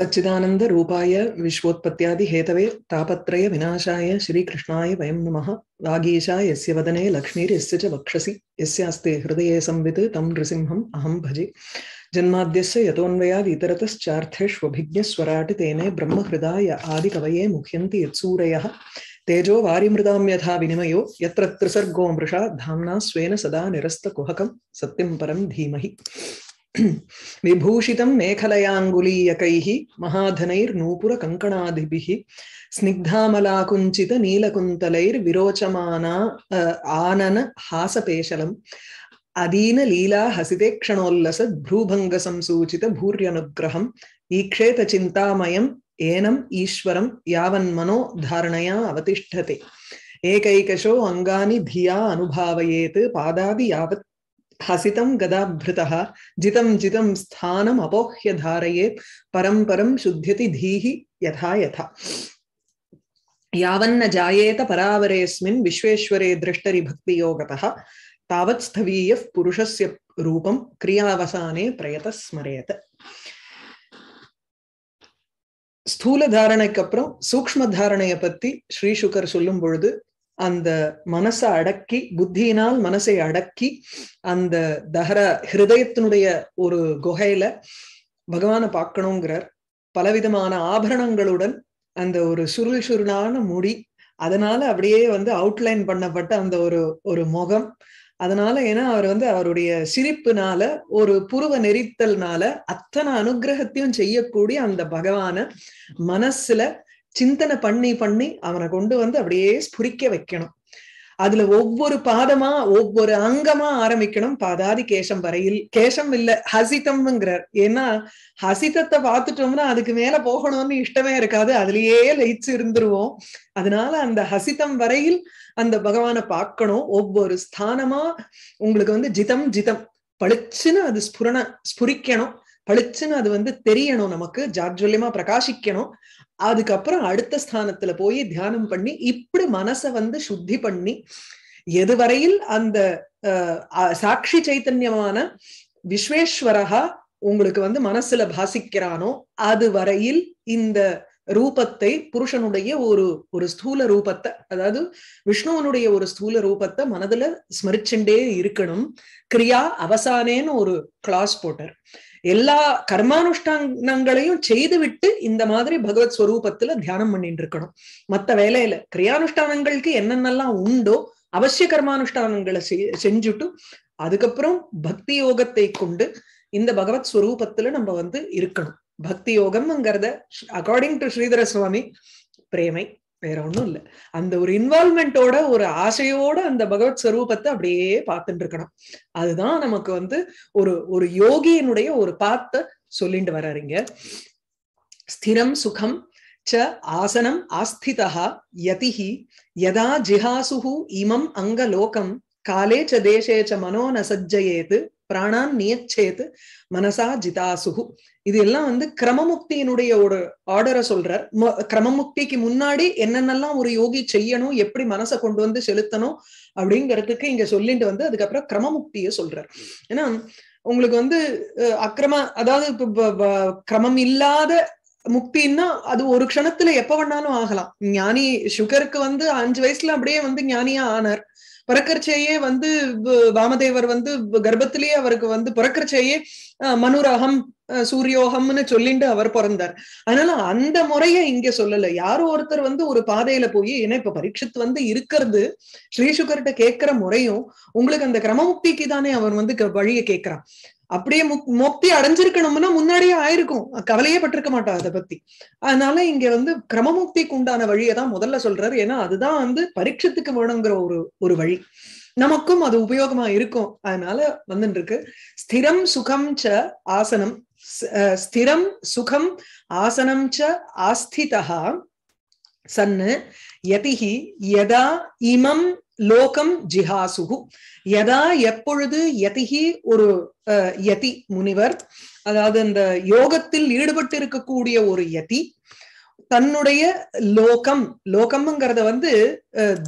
सच्चिदानंद रूपाय विश्वोत्पत्त्यादि Hathaway तापत्रय विनाशाय श्रीकृष्णाय वयं नमः। वागीशाय यस्य वदने लक्ष्मीर्यस्य च वक्षसि यस्यास्ते हृदये संवित् तं नृसिंहम् अहं भजे। जन्माद्यस्य यतोऽन्वयाद् इतरतश्चार्थेष्वभिज्ञस्वराट् तेने ब्रह्महृदाय आदिकवये मुह्यन्ति यत्सूरयः। तेजो वारिमृदां यथा विनिमयो यत्र त्रिसर्गो मृषा धाम्ना स्वेन सदा निरस्तकुहकं सत्यं परं धीमहि। विभूषितं मेखलयाङ्गुलीयकैः महाधनैर्नूपुरकङ्कणादिभिः स्निग्धामलाकुञ्चित नीलकुन्तलैर्विरोचमाना आनन हासपेशलम् अदीन लीला हसिते क्षणोल्लस भ्रूभंग संसूचित भूर्यनुग्रहम् ईक्षेत चिन्तामयम् एनम् ईश्वरम् यावन्मनो धारणया अवतिष्ठते। एकैकशो अंगानि धिया अनुभावयेत् पादादि यावत् हसितं गदाभृतः जितं जितं स्थानम् अपोह्य धारयेत् परं परं शुद्ध्यति धीः यथा यथा। यावन्न जायेत परावरेऽस्मिन् विश्वेश्वरे दृष्टरि भक्तियोगतः तावत् स्थवीयः पुरुषस्य रूपं क्रियावसाने प्रयतः स्मरेत। स्थूल धारणैக்கு அப்புறம் சூக்ஷ்ம தாரணையை பத்தி ஸ்ரீ சுகர் சொல்லும் பொழுது அந்த மனசை அடக்கி புத்தியினால் மனசை அடக்கி அந்த தஹர ஹிருதயத்தினுடைய ஒரு குகையில பகவானை பார்க்கணுங்கிறார். பலவிதமான ஆபரணங்களுடன் அந்த ஒரு சுருள் சுருளான முடி, அதனால அப்படியே வந்து அவுட்லைன் பண்ணப்பட்ட அந்த ஒரு ஒரு முகம், அதனால ஏன்னா அவர் வந்து அவருடைய சிரிப்புனால ஒரு புருவ நெறித்தல்னால அத்தனை அனுகிரகத்தையும் செய்யக்கூடிய அந்த பகவான மனசுல சிந்தனை பண்ணி பண்ணி அவனை கொண்டு வந்து அப்படியே ஸ்புரிக்க வைக்கணும். அதுல ஒவ்வொரு பாதமா ஒவ்வொரு அங்கமா ஆரம்பிக்கணும். பாதாதி கேசம் வரையில் கேசம் இல்ல ஹசிதம்ங்கிறார். ஏன்னா ஹசிதத்தை பார்த்துட்டோம்னா அதுக்கு மேல போகணும்னு இஷ்டமே இருக்காது, அதுலயே லயிச்சு இருந்துருவோம். அதனால அந்த ஹசிதம் வரையில் அந்த பகவானை பார்க்கணும். ஒவ்வொரு ஸ்தானமா உங்களுக்கு வந்து ஜிதம் ஜிதம் பளிச்சுன்னு அது ஸ்புரிக்கணும், பளிச்சுன்னு அது வந்து தெரியணும், நமக்கு ஜாஜ்வல்யமா பிரகாசிக்கணும். அதுக்கப்புறம் அடுத்த ஸ்தானத்துல போய் தியானம் பண்ணி இப்படி மனசை வந்து சுத்தி பண்ணி எதுவரையில் அந்த சாட்சி சைத்தன்யமான விஸ்வேஸ்வரஹா உங்களுக்கு வந்து மனசுல பாசிக்கிறானோ அது வரையில் இந்த ரூபத்தை புருஷனுடைய ஒரு ஒரு ஸ்தூல ரூபத்தை, அதாவது விஷ்ணுவனுடைய ஒரு ஸ்தூல ரூபத்தை மனதுல ஸ்மரிச்சுண்டே இருக்கணும். கிரியா அவசானேன்னு ஒரு கிளாஸ் போட்டார். எல்லா கர்மானுஷ்டானங்களையும் செய்து விட்டு இந்த மாதிரி பகவத் ஸ்வரூபத்துல தியானம் பண்ணிட்டு இருக்கணும். மத்த வேலையில கிரியானுஷ்டானங்களுக்கு என்னென்னலாம் உண்டோ அவசிய கர்மானுஷ்டானங்களை செஞ்சுட்டு அதுக்கப்புறம் பக்தி யோகத்தை கொண்டு இந்த பகவத் ஸ்வரூபத்துல நம்ம வந்து இருக்கணும். பக்தி யோகம்ங்கிறத அகார்டிங் டு ஸ்ரீதர சுவாமி பிரேமை, வேற ஒண்ணும் இல்ல. அந்த ஒரு இன்வால்மெண்டோட ஒரு ஆசையோட அந்த பகவத் ஸ்வரூபத்தை அப்படியே பார்த்துட்டு இருக்கணும். அதுதான் நமக்கு வந்து ஒரு ஒரு யோகியினுடைய ஒரு பாத்த சொல்லிட்டு வர்றாருங்க. ஸ்திரம் சுகம் ச ஆசனம் ஆஸ்திதஹ யதிஹி யதா ஜிஹாசுஹு இமம் அங்கலோகம் காலே ச தேசே ச மனோ ந சஜ்ஜயேத் பிராணான் நியச்சேத் மனசா ஜிதாசுகு. இது எல்லாம் வந்து கிரமமுக்தியினுடைய ஒரு ஆர்டரை சொல்றார். கிரமமுக்திக்கு முன்னாடி என்னென்னலாம் ஒரு யோகி செய்யணும், எப்படி மனசை கொண்டு வந்து செலுத்தணும் அப்படிங்கிறதுக்கு இங்க சொல்லிட்டு வந்து அதுக்கப்புறம் கிரமமுக்திய சொல்றார். ஏன்னா உங்களுக்கு வந்து அக்கிரம, அதாவது இப்ப கிரமம் இல்லாத முக்தின்னா அது ஒரு க்ஷணத்துல எப்ப வேணாலும் ஆகலாம். ஞானி சுகருக்கு வந்து 5 வயசுல அப்படியே வந்து ஞானியா ஆனார். பிறக்கறச்சேயே வந்து வாமதேவர் வந்து கர்ப்பத்திலேயே அவருக்கு வந்து பிறக்கறச்சேயே மனுரகம் சூரியோகம்னு சொல்லிட்டு அவர் பிறந்தார். அதனால அந்த முறைய இங்க சொல்லல. யாரோ ஒருத்தர் வந்து ஒரு பாதையில போய், ஏன்னா இப்ப பரீட்சித் வந்து இருக்கிறது ஸ்ரீசுகர்கிட்ட கேட்கிற முறையும் உங்களுக்கு அந்த கிரமமுக்திக்கு தானே அவர் வந்து வழியை கேட்கிறான். அப்படியே முக்தி அடைஞ்சிருக்கணும்னா முன்னாடியே ஆயிருக்கும், கவலையே பட்டிருக்க மாட்டோம் அதை பத்தி. அதனால இங்க வந்து கிரமமுக்திக்கு உண்டான வழியை தான் முதல்ல சொல்றாரு. ஏன்னா அதுதான் வந்து பரீட்சத்துக்கு வேணுங்கிற ஒரு ஒரு வழி, நமக்கும் அது உபயோகமா இருக்கும். அதனால வந்துட்டு இருக்கு ஸ்திரம் சுகம் ச ஆசனம், ஸ்திரம் சுகம் ஆசனம் ச ஆஸ்திதஹா சன்னு யதிஹி யதா இமம் லோகம் ஜிஹாசுகு. யதா எப்பொழுது, யதிஹி ஒரு யதி முனிவர், அதாவது அந்த யோகத்தில் ஈடுபட்டு இருக்கக்கூடிய ஒரு யதி தன்னுடைய லோகம், லோகம்ங்கிறத வந்து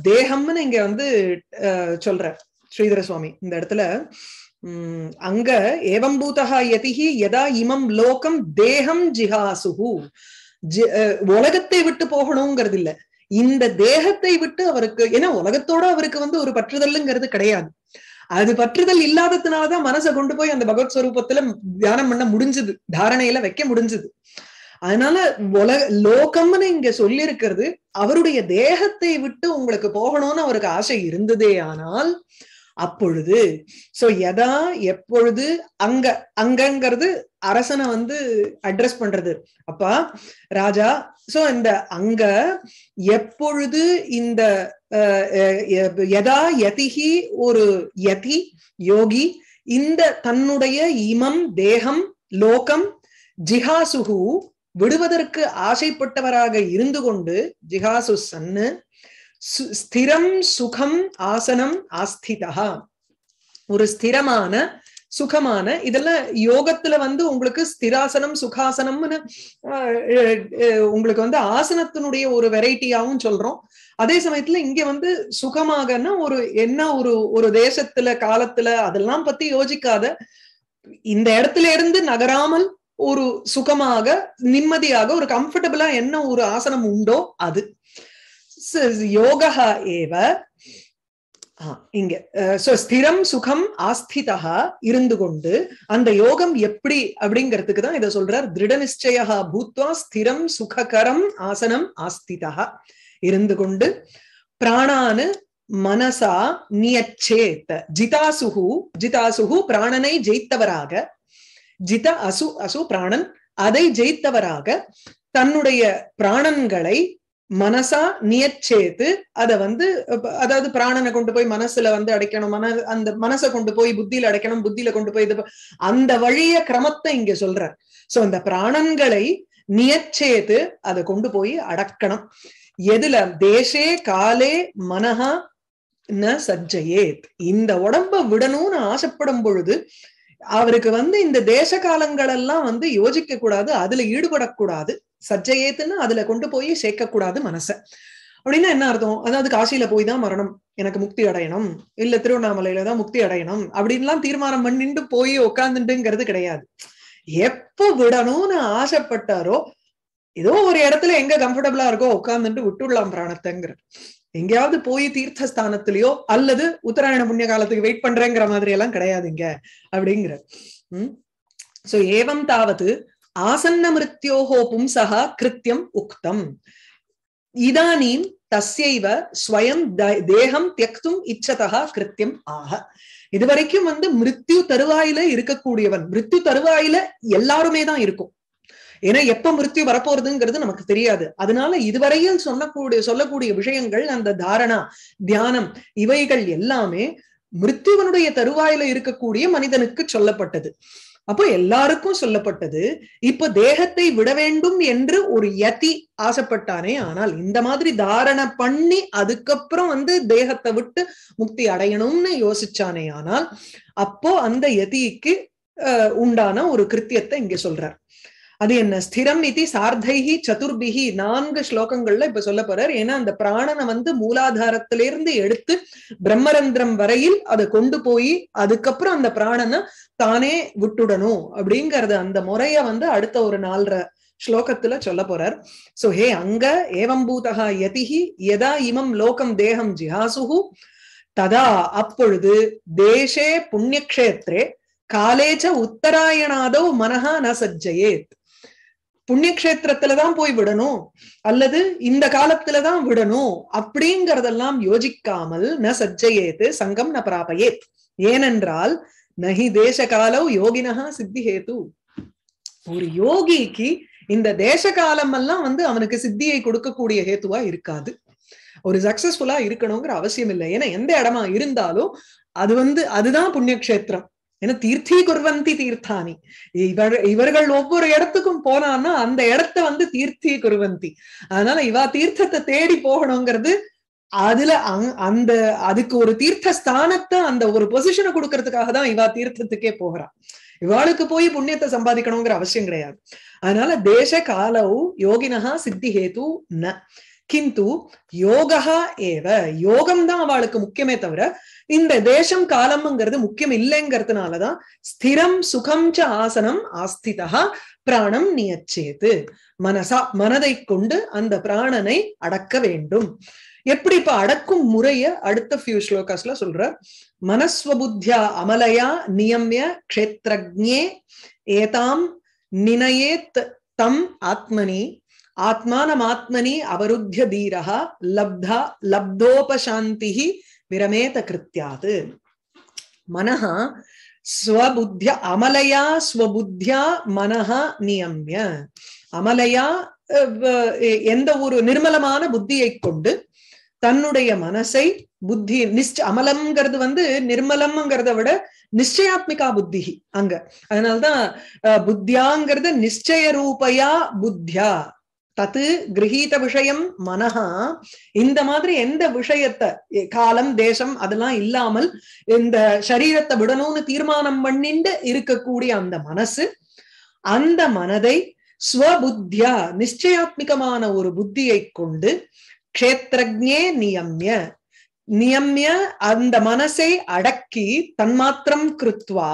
தேகம்னு இங்க வந்து சொல்ற ஸ்ரீதர சுவாமி இந்த இடத்துல. अंग एवं भूतः यतिः यदा इमं लोकं देहं जिहासुः उलगत्ते विट्टु पोगणुंगरदु इल्ल इंद देहत्ते विट्टु अवरुक्कु एना उलगत्तोड अवरुक्कु वंदु ओरु पट्रुदल्ंगरदु किडैयादु अदु पट्रुदल इल्लादथनाल तान मनस कोंडु पोई अंद भगवत् स्वरूपत्तुल ध्यानम पण्ण मुडिंजदु धारणैयिल वेक्क मुडिंजदु அதனால லோகம்னு இங்க சொல்லி இருக்கிறது அவருடைய தேகத்தை விட்டு உங்களுக்கு போகணும்னு அவருக்கு ஆசை இருந்ததே ஆனால் அப்பொழுது சோ எதா எப்பொழுது அங்க அங்கங்கிறது அரசனை வந்து அட்ரஸ் பண்றது அப்பா ராஜா சோ இந்த அங்க எப்பொழுது இந்த எதா யதிஹி ஒரு யதி யோகி இந்த தன்னுடைய இமம் தேகம் லோகம் ஜிஹாசுஹு விடுவதற்கு ஆசைப்பட்டவராக இருந்து கொண்டு ஜிஹாசு சன்னு ஸ்திரம் சுகம் ஆசனம் ஆஸ்திதா ஒரு ஸ்திரமான சுகமான இதெல்லாம் யோகத்துல வந்து உங்களுக்கு ஸ்திராசனம் சுகாசனம்னு உங்களுக்கு வந்து ஆசனத்தினுடைய ஒரு வெரைட்டியாவும் சொல்றோம் அதே சமயத்துல இங்க வந்து சுகமாகனா ஒரு என்ன ஒரு ஒரு தேசத்துல காலத்துல அதெல்லாம் பத்தி யோசிக்காத இந்த இடத்துல இருந்து நகராமல் ஒரு சுகமாக நிம்மதியாக ஒரு கம்ஃபர்ட்டபிளா என்ன ஒரு ஆசனம் உண்டோ அது யோகஹ ஏவ இங்க சோ ஸ்திரம் சுகம் ஆஸ்திதஹ இருந்து கொண்டு அந்த யோகம் எப்படி அப்படிங்கிறதுக்கு தான் இத சொல்றார் திருட நிச்சயஹ பூத்வா ஸ்திரம் சுககரம் ஆசனம் ஆஸ்திதஹ இருந்து கொண்டு பிராணானு மனசா நியச்சேத் ஜிதாசுஹு ஜிதாசுஹு பிராணனை ஜெயித்தவராக ஜித அசு அசு பிராணன் அதை ஜெயித்தவராக தன்னுடைய பிராணன்களை மனசா நியச்சேத்து அத வந்து அதாவது பிராணனை கொண்டு போய் மனசுல வந்து அடைக்கணும் அந்த மனசை கொண்டு போய் புத்தியில அடைக்கணும் புத்தியில கொண்டு போய் அந்த வழிய கிரமத்தை இங்க சொல்றார் சோ அந்த பிராணன்களை நியச்சேத்து அதை கொண்டு போய் அடக்கணும் எதுல தேசே காலே மனஹா ந சஜ்ஜயேத் இந்த உடம்ப விடணும்னு ஆசைப்படும் பொழுது அவருக்கு வந்து இந்த தேச காலங்கள் எல்லாம் வந்து யோசிக்க கூடாது அதுல ஈடுபடக்கூடாது சஜ்ஜயேத்துன்னு அதுல கொண்டு போய் சேர்க்கக்கூடாது மனசை அப்படின்னா என்ன அர்த்தம் அதாவது காசியில போய் தான் மரணம் எனக்கு முக்தி அடையணும் இல்ல திருவண்ணாமலையில தான் முக்தி அடையணும் அப்படின்லாம் தீர்மானம் பண்ணிட்டு போய் உட்காந்துட்டுங்கிறது கிடையாது எப்ப விடணும்னு ஆசைப்பட்டாரோ ஏதோ ஒரு இடத்துல எங்க கம்ஃபர்டபிளா இருக்கோ உட்காந்துட்டு விட்டுடலாம் பிராணத்தைங்கிறது எங்கேயாவது போய் தீர்த்த ஸ்தானத்திலயோ அல்லது உத்தராயண புண்ணிய காலத்துக்கு வெயிட் பண்றேங்கிற மாதிரி எல்லாம் கிடையாதுங்க அப்படிங்கிற சோ ஏவம் தாவது ஆசன்ன மிருத்யோஹோ பும்சஹா கிருத்யம் உக்தம் இதானீம் தஸ்யைவ ஸ்வயம் தேகம் தியக்தும் இச்சதஹா கிருத்யம் ஆஹ இதுவரைக்கும் வந்து மிருத்யு தருவாயில இருக்கக்கூடியவன் மிருத்யு தருவாயில எல்லாருமே தான் இருக்கும் ஏன்னா எப்ப மிருத்யு வரப்போறதுங்கிறது நமக்கு தெரியாது அதனால இதுவரையில் சொல்லக்கூடிய விஷயங்கள் அந்த தாரணா தியானம் இவைகள் எல்லாமே மிருத்யுவனுடைய தருவாயில இருக்கக்கூடிய மனிதனுக்கு சொல்லப்பட்டது அப்போ எல்லாருக்கும் சொல்லப்பட்டது இப்ப தேகத்தை விட வேண்டும் என்று ஒரு யதி ஆசைப்பட்டானே ஆனால் இந்த மாதிரி தாரணை பண்ணி அதுக்கப்புறம் வந்து தேகத்தை விட்டு முக்தி அடையணும்னு யோசிச்சானே ஆனால் அப்போ அந்த யதிக்கு உண்டான ஒரு கிருத்தியத்தை இங்க சொல்றார் அது என்ன ஸ்திரம் இதி சார்தைஹி சதுர்பிஹி 4 ஸ்லோகங்கள்ல இப்ப சொல்ல போறார் ஏன்னா அந்த பிராணனை வந்து மூலாதாரத்திலிருந்து எடுத்து பிரம்மரந்திரம் வரையில் அதை கொண்டு போய் அதுக்கப்புறம் அந்த பிராணனை தானே விட்டுடணும் அப்படிங்கறது அந்த முறைய வந்து அடுத்த ஒரு 4.5 ஸ்லோகத்துல சொல்ல போறார் சோ ஹே அங்க ஏவம் பூதஹ யதிஹி யதா இமம் லோகம் தேஹம் ஜிஹாசுஹு ததா அப்பொழுது தேசே புண்ணியக்ஷேத்ரே காலேச்ச உத்தராயணாதோ மனஹா ந சஜ்ஜயேத் புண்ணியக்ஷேத்திரத்துலதான் போய் விடணும் அல்லது இந்த காலத்துலதான் விடணும் அப்படிங்கறதெல்லாம் யோசிக்காமல் ந சஜ்ஜயேத் சங்கம் ந பிராபயேத் ஏனென்றால் நஹி தேசகாலோ யோகினஹா சித்திஹேது ஒரு யோகிக்கு இந்த தேசகாலம் எல்லாம் வந்து அவனுக்கு சித்தியை கொடுக்கக்கூடிய ஹேத்துவா இருக்காது ஒரு சக்சஸ்ஃபுல்லா இருக்கணுங்கிற அவசியம் இல்லை ஏன்னா எந்த இடமா இருந்தாலும் அது வந்து அதுதான் புண்ணியக்ஷேத்திரம் ஏன்னா தீர்த்தி குர்வந்தி தீர்த்தானி இவர்கள் ஒவ்வொரு இடத்துக்கும் போனான்னா அந்த இடத்த வந்து தீர்த்தி குர்வந்தி அதனால இவா தீர்த்தத்தை தேடி போகணுங்கிறது அதுல அந்த அதுக்கு ஒரு தீர்த்த ஸ்தானத்தை அந்த ஒரு பொசிஷனை கொடுக்கறதுக்காக தான் இவா தீர்த்தத்துக்கே போகிறான் இவாளுக்கு போய் புண்ணியத்தை சம்பாதிக்கணுங்கிற அவசியம் கிடையாது அதனால தேச காலவு யோகினஹா சித்தி ஹேது ந किंतु योगः एव योगम தான் அவளுக்கு முக்கியமே தவிர இந்த தேசம் காலம்ங்கிறது முக்கியம் இல்லைங்கிறதுனால தான் ஸ்திரம் சுகம் ச ஆசனம் ஆஸ்திதः பிராணம் நியச்சேது மனசா மனதை கொண்டு அந்த பிராணனை அடக்க வேண்டும். எப்படி இப்ப அடக்கும் முறைய அடுத்த ஃபியூ ஸ்லோகாஸ்ல சொல்ற. மனஸ்வபுத்தியா அமலயா நியம்ய க்ஷேத்ரஜ்ஞே ஏதாம் நினயேத் தம் ஆத்மனி आत्मानमात्मनि अवरुध्य धीरः लब्धा लब्धोपशान्तिः विरमेत कृत्यात्. मनः स्वबुद्ध्या अमलया स्वबुद्ध्या मनः नियम्य अमलया एंद ओरु निर्मलमान बुद्धियै कोंडु तन्नुடைய மனசை புத்தி நிஷ்ட அமலம்ங்கிறது வந்து நிர்மலம்ங்கிறத விட நிச்சயாத்மிகா புத்தி அங்க அதனால்தான் புத்தியாங்கிறது நிச்சய ரூபயா புத்தியா தத் கிரஹீத விஷயம் மனஹ இந்த மாதிரி எந்த விஷயத்தை காலம் தேசம் அதெல்லாம் இல்லாமல் இந்த சரீரத்தை விடணும்னு தீர்மானம் பண்ணிட்டு இருக்கக்கூடிய அந்த மனசு அந்த மனதை ஸ்வபுத்தியா நிச்சயாத்மிகமான ஒரு புத்தியை கொண்டு க்ஷேத்ரஜ்ஞே நியம்ய நியம்ய அந்த மனசை அடக்கி தன்மாத்திரம் கிருத்வா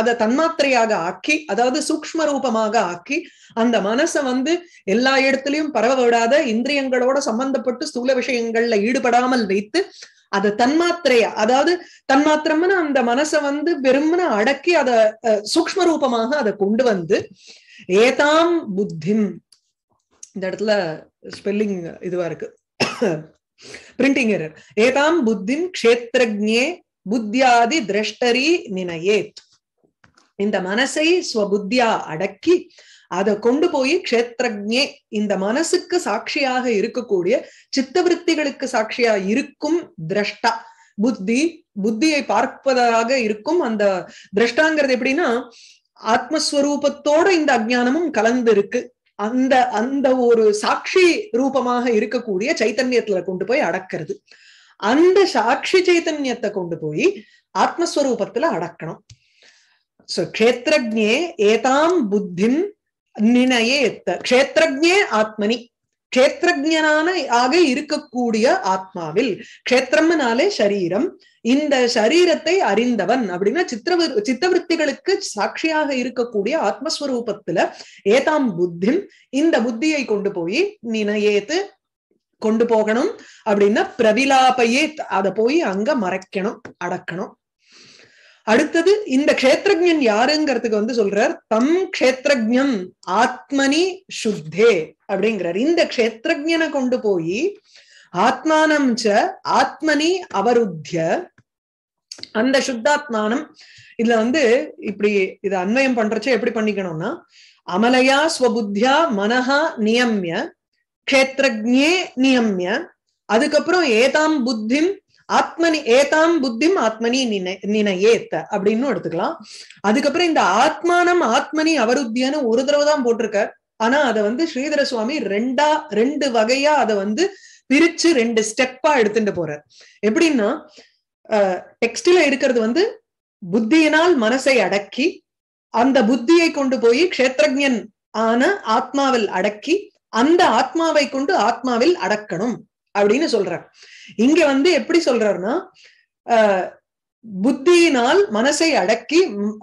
அதை தன்மாத்திரையாக ஆக்கி அதாவது சூக்ம ரூபமாக ஆக்கி அந்த மனசை வந்து எல்லா இடத்துலயும் பரவ விடாத இந்திரியங்களோட சம்பந்தப்பட்டு ஸ்தூல விஷயங்கள்ல ஈடுபடாமல் வைத்து அதை தன்மாத்திரையா அதாவது தன்மாத்திரம்னு அந்த மனசை வந்து வெறும்னு அடக்கி அதை சூக்ம ரூபமாக அதை கொண்டு வந்து ஏதாம் புத்திம் இந்த இடத்துல ஸ்பெல்லிங் இதுவா இருக்கு प्रिंटिंग एरर एताम बुद्धिं क्षेत्रज्ञे बुद्ध्यादि द्रष्टरी निनयेत इंद मनसै स्वबुद्ध्या अडक्की अद कोंडु पोई क्षेत्रज्ञे इंद मनसुक्कु साक्षियाग इरुक्कूडिय चित्तवृत्तिगळुक्कु साक्षिया इरुक्कुम द्रष्टा बुद्धि बुद्धियै पार्पदाग इरुक्कुम अंद द्रष्टांगरदु एप्पडिना आत्मस्वरूपத்தோட இந்த அஞ்ஞானமும் கலந்திருக்கு அந்த அந்த ஒரு சாட்சி ரூபமாக இருக்கக்கூடிய சைத்தன்யத்துல கொண்டு போய் அடக்கிறது. அந்த சாட்சி சைத்தன்யத்தை கொண்டு போய் ஆத்மஸ்வரூபத்துல அடக்கணும். சோ க்ஷேத்ரஜ்ஞே ஏதாம் புத்திம் நினயேத் க்ஷேத்ரஜ்ஞே ஆத்மனி க்ஷேத்ரஜ்ஞனான ஆக இருக்கக்கூடிய ஆத்மாவில் க்ஷேத்திரம்னாலே சரீரம் இந்த சரீரத்தை அறிந்தவன் அப்படின்னா சித்தவருத்திகளுக்கு சாட்சியாக இருக்கக்கூடிய ஆத்மஸ்வரூபத்துல ஏதாம் புத்தி இந்த புத்தியை கொண்டு போய் நினையேத்து கொண்டு போகணும் அப்படின்னா பிரவிலாபையே அதை போய் அங்க மறைக்கணும் அடக்கணும். அடுத்தது இந்த க்ஷேத்ரஜ்ஞன் யாருங்கிறதுக்கு வந்து சொல்றார் தம் க்ஷேத்ரஜ்ஞம் ஆத்மனி சுத்தே அப்படிங்கிறார். இந்த க்ஷேத்ரஜ்ஞனை கொண்டு போய் ஆத்மானம் ச ஆத்மனி அவருத்ய அந்த சுத்தாத்மானம் இதுல வந்து இப்படி இதை அன்வயம் பண்றச்ச எப்படி பண்ணிக்கணும்னா அமலயா ஸ்வபுத்தியா மனஹா நியம்ய க்ஷேத்ரஜ்ஞே நியம்ய அதுக்கப்புறம் ஏதாம் புத்திம் ஆத்மனி ஏதாம் புத்திம் ஆத்மனி நினையேத்த அப்படின்னு எடுத்துக்கலாம். அதுக்கப்புறம் இந்த ஆத்மானம் ஆத்மனி அவருத்தியன்னு ஒரு தடவைதான் போட்டிருக்க. ஆனா அதை வந்து ஸ்ரீதர சுவாமி ரெண்டு வகையா அதை வந்து பிரிச்சு ரெண்டு ஸ்டெப்பா எடுத்துட்டு போறார். எப்படின்னா டெக்ஸ்டில இருக்கிறது வந்து புத்தியினால் மனசை அடக்கி அந்த புத்தியை கொண்டு போய் க்ஷேத்ரஜ்ஞன் ஆன ஆத்மாவில் அடக்கி அந்த ஆத்மாவை கொண்டு ஆத்மாவில் அடக்கணும் அப்படின்னு சொல்றார். இங்க வந்து எப்படி சொல்றாருன்னா புத்தியினால் மனசை அடக்கி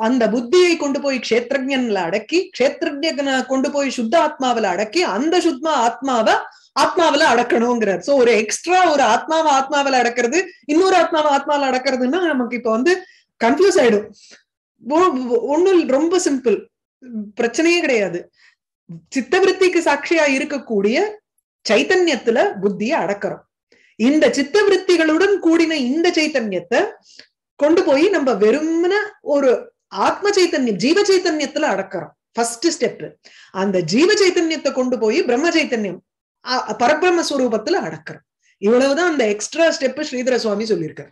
அந்த புத்தியை கொண்டு போய் க்ஷேத்ரஜ்ஞன்ல அடக்கி க்ஷேத்ரஜ்ஞனை கொண்டு போய் சுத்த ஆத்மாவில அடக்கி அந்த சுத்த ஆத்மாவை ஆத்மாவில அடக்கணுங்கிறார். சோ ஒரு எக்ஸ்ட்ரா ஒரு ஆத்மாவை ஆத்மாவில அடக்கிறது இன்னொரு ஆத்மாவை ஆத்மாவில அடக்கிறதுன்னா நமக்கு இப்ப வந்து கன்ஃபியூஸ் ஆயிடும். ஒண்ணு ரொம்ப சிம்பிள் பிரச்சனையே கிடையாது. சித்தவருத்திக்கு சாட்சியா இருக்கக்கூடிய சைத்தன்யத்துல புத்தியை அடக்கிறோம். இந்த சித்தவருத்திகளுடன் கூடின இந்த சைத்தன்யத்தை கொண்டு போய் நம்ம வெறும்ன ஒரு ஆத்ம சைத்தன்யம் ஜீவ சைத்தன்யத்துல அடக்கிறோம். ஃபர்ஸ்ட் ஸ்டெப் அந்த ஜீவ சைத்தன்யத்தை கொண்டு போய் பிரம்ம சைத்தன்யம் பரபிரமஸ்வரூபத்துல அடக்கிறோம். இவ்வளவுதான் அந்த எக்ஸ்ட்ரா ஸ்டெப் ஸ்ரீதர சுவாமி சொல்லியிருக்காரு.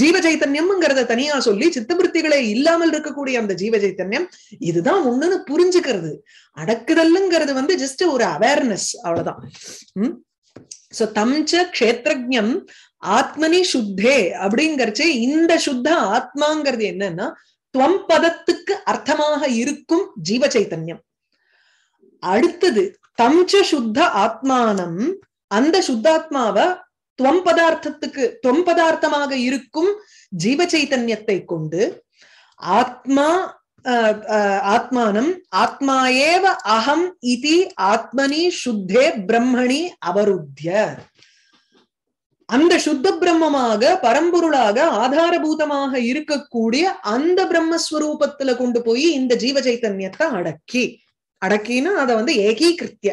ஜீவ சைத்தன்யம்ங்கிறத தனியா சொல்லி சித்தவருத்திகளே இல்லாமல் இருக்கக்கூடிய அந்த ஜீவ சைத்தன்யம் இதுதான் ஒண்ணுன்னு புரிஞ்சுக்கிறது. அடக்குதல்ங்கிறது வந்து ஜஸ்ட் ஒரு அவேர்னஸ் அவ்வளவுதான். சோ தம்ச க்ஷேத்ரஜ்ஞம் ஆத்மனி சுத்தே அப்படிங்கறச்சே இந்த சுத்த ஆத்மாங்கிறது என்னன்னா துவம் பதத்துக்கு அர்த்தமாக இருக்கும் ஜீவ சைத்தன்யம். அடுத்தது தம்ச சுத்த ஆத்மானம் அந்த சுத்தாத்மாவ துவம்பதார்த்தமாக இருக்கும் ஜீவ சைதன்யத்தை கொண்டு ஆத்மா ஆத்மானம் ஆத்மாயேவ அகம் இதி ஆத்மனி சுத்தே பிரம்மணி அவருத்ய அந்த சுத்த பிரம்மமாக பரம்பொருளாக ஆதாரபூதமாக இருக்கக்கூடிய அந்த பிரம்மஸ்வரூபத்துல கொண்டு போய் இந்த ஜீவ சைதன்யத்தை அடக்கி அடக்கினா அதை வந்து ஏகீகிருத்திய